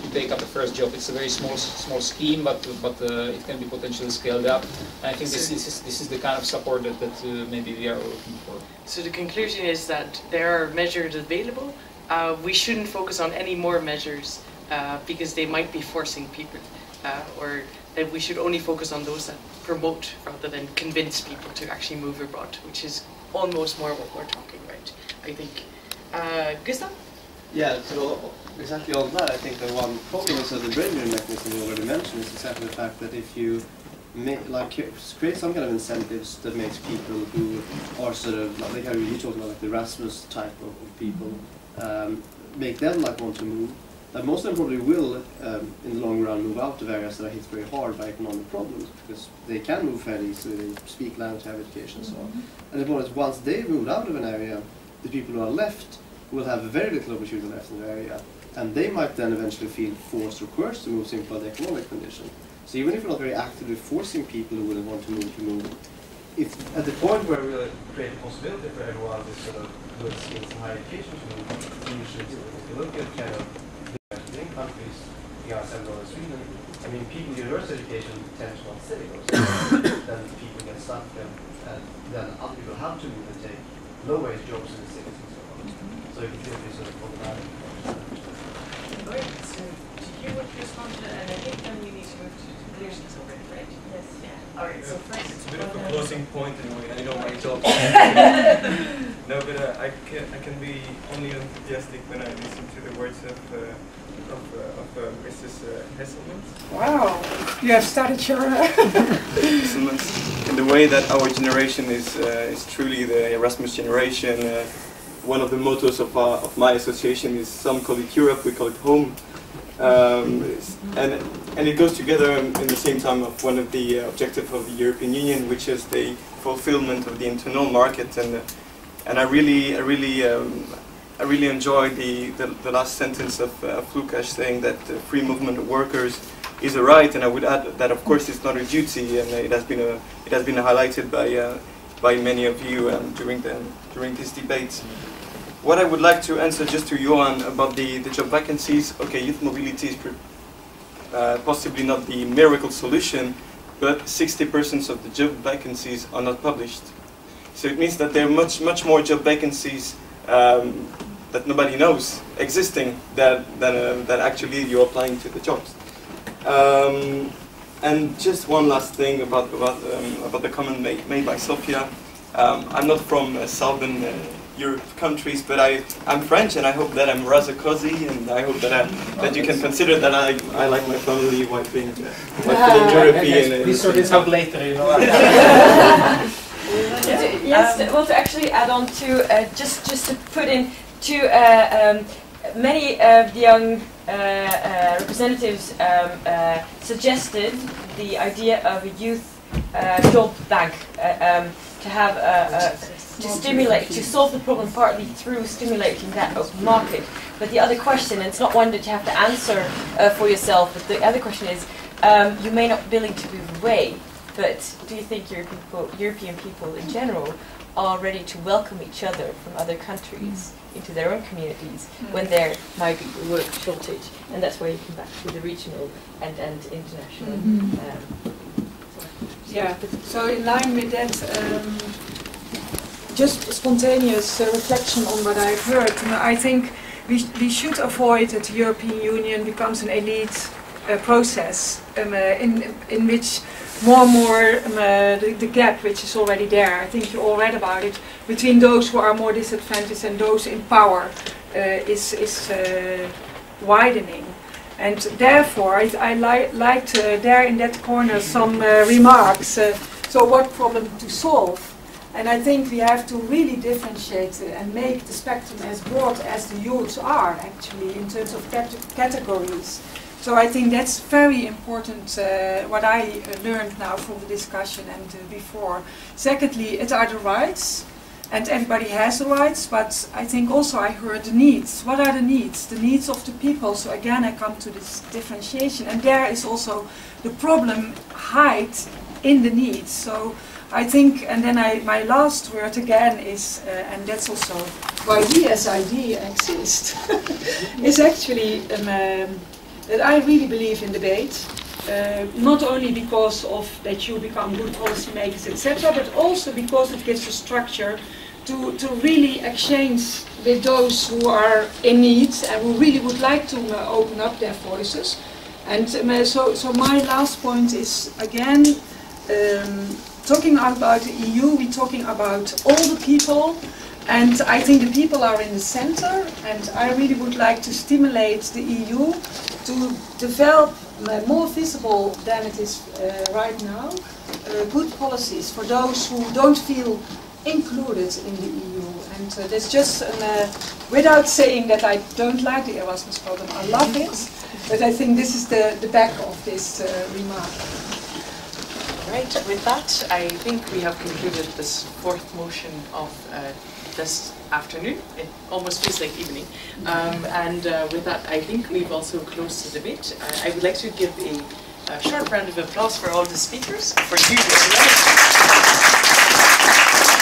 to take up the first job. It's a very small small scheme, but but uh, it can be potentially scaled up. And I think so, this is this is the kind of support that that uh, maybe we are looking for. So the conclusion is that there are measures available. Uh, we shouldn't focus on any more measures uh, because they might be forcing people, uh, or that we should only focus on those that promote rather than convince people to actually move abroad, which is almost more what we're talking about, I think. Uh, Gustav? Yeah, so exactly on that, I think the one problem also the Brenner mechanism you already mentioned is exactly the fact that if you make, like, create some kind of incentives that makes people who are sort of, like how you talked about, like the Erasmus type of, of people, um, make them like want to move, that most of them probably will, um, in the long run, move out of areas that are hit very hard by economic problems, because they can move fairly easily, they speak language, have education, and so on. And the problem is, once they move out of an area, the people who are left will have very little opportunity left in the area, and they might then eventually feel forced or coerced to move simply by the economic condition. So even if we're not very actively forcing people who wouldn't want to move to move, if at the point where we create a possibility for everyone with sort of good skills and higher education to move, we should, if you look at kind of countries, you know, Sweden, Sweden, I mean, people in university education tend to not stay, then people get stuck, and, and then other people have to move and take low-wage jobs in the cities and so on. So it can be sort of problematic. Alright, so you would respond to, and I think then we need to move to conclusions already, right? Yes. Yeah. Alright, so first. It's a bit of a closing point in a way, I know my job. No, but uh, I, can, I can be only enthusiastic when I listen to the words of uh, of, uh, of uh, Missus Uh, Heesmans. Wow, you have started your... Heesmans. In the way that our generation is, uh, is truly the Erasmus generation, uh, one of the mottos of, our, of my association is, some call it Europe, we call it home. Um, and, and it goes together in the same time of one of the uh, objectives of the European Union, which is the fulfillment of the internal market. And, uh, and I really, I really um, I really enjoyed the, the, the last sentence of, uh, of Lukáš saying that uh, free movement of workers is a right, and I would add that of course it's not a duty, and it has been a, it has been highlighted by uh, by many of you um, during the during this debate. What I would like to answer just to Johan about the the job vacancies. Okay, youth mobility is uh, possibly not the miracle solution, but sixty percent of the job vacancies are not published, so it means that there are much much more job vacancies. Um, that nobody knows existing that that, uh, that actually you're applying to the jobs. Um, and just one last thing about about um, about the comment made, made by Sofia. Um, I'm not from uh, southern uh, Europe countries, but I I'm French, and I hope that I'm rather cozy, and I hope that I, that you can consider that I I like my family while being uh, while feeling ah, European. And we sort this out later, you know. Yeah. Yes, um, I want to actually add on to uh, just just to put in to uh, um, many of the young uh, uh, representatives um, uh, suggested the idea of a youth uh, job bank uh, um, to have a, a, to stimulate to solve the problem partly through stimulating that open market. But the other question, and it's not one that you have to answer uh, for yourself, but the other question is, um, you may not be willing to move away. But do you think European people, European people in general are ready to welcome each other from other countries into their own communities when there might be a work shortage? And that's where you come back to the regional and, and international. Mm-hmm. um, so yeah, so in line with that, um, just spontaneous uh, reflection on what I've heard. And I think we, sh we should avoid that the European Union becomes an elite uh, process um, uh, in, in which more and more um, uh, the, the gap which is already there, I think you all read about it, between those who are more disadvantaged and those in power uh, is, is uh, widening. And therefore, I, I li liked uh, there in that corner some uh, remarks. Uh, so what problem to solve? And I think we have to really differentiate and make the spectrum as broad as the youths are, actually, in terms of cat categories. So I think that's very important, uh, what I uh, learned now from the discussion and uh, before. Secondly, it are the rights, and everybody has the rights, but I think also I heard the needs. What are the needs? The needs of the people. So again, I come to this differentiation, and there is also the problem hide in the needs. So I think, and then I, my last word again is, uh, and that's also why we as I D exist, is actually um, um, that I really believe in debate, uh, not only because of that you become good policymakers, et cetera, but also because it gives a structure to, to really exchange with those who are in need and who really would like to uh, open up their voices. And um, so, so my last point is, again, um, talking about the E U, we're talking about all the people, and I think the people are in the center, and I really would like to stimulate the E U to develop more visible than it is uh, right now, uh, good policies for those who don't feel included in the E U. And uh, that's just, an, uh, without saying that I don't like the Erasmus program, I love it, but I think this is the, the back of this uh, remark. Right, with that, I think we have concluded this fourth motion of uh, this afternoon. It almost feels like evening. Um, and uh, with that, I think we've also closed the debate. Uh, I would like to give a, a short round of applause for all the speakers, for you as well.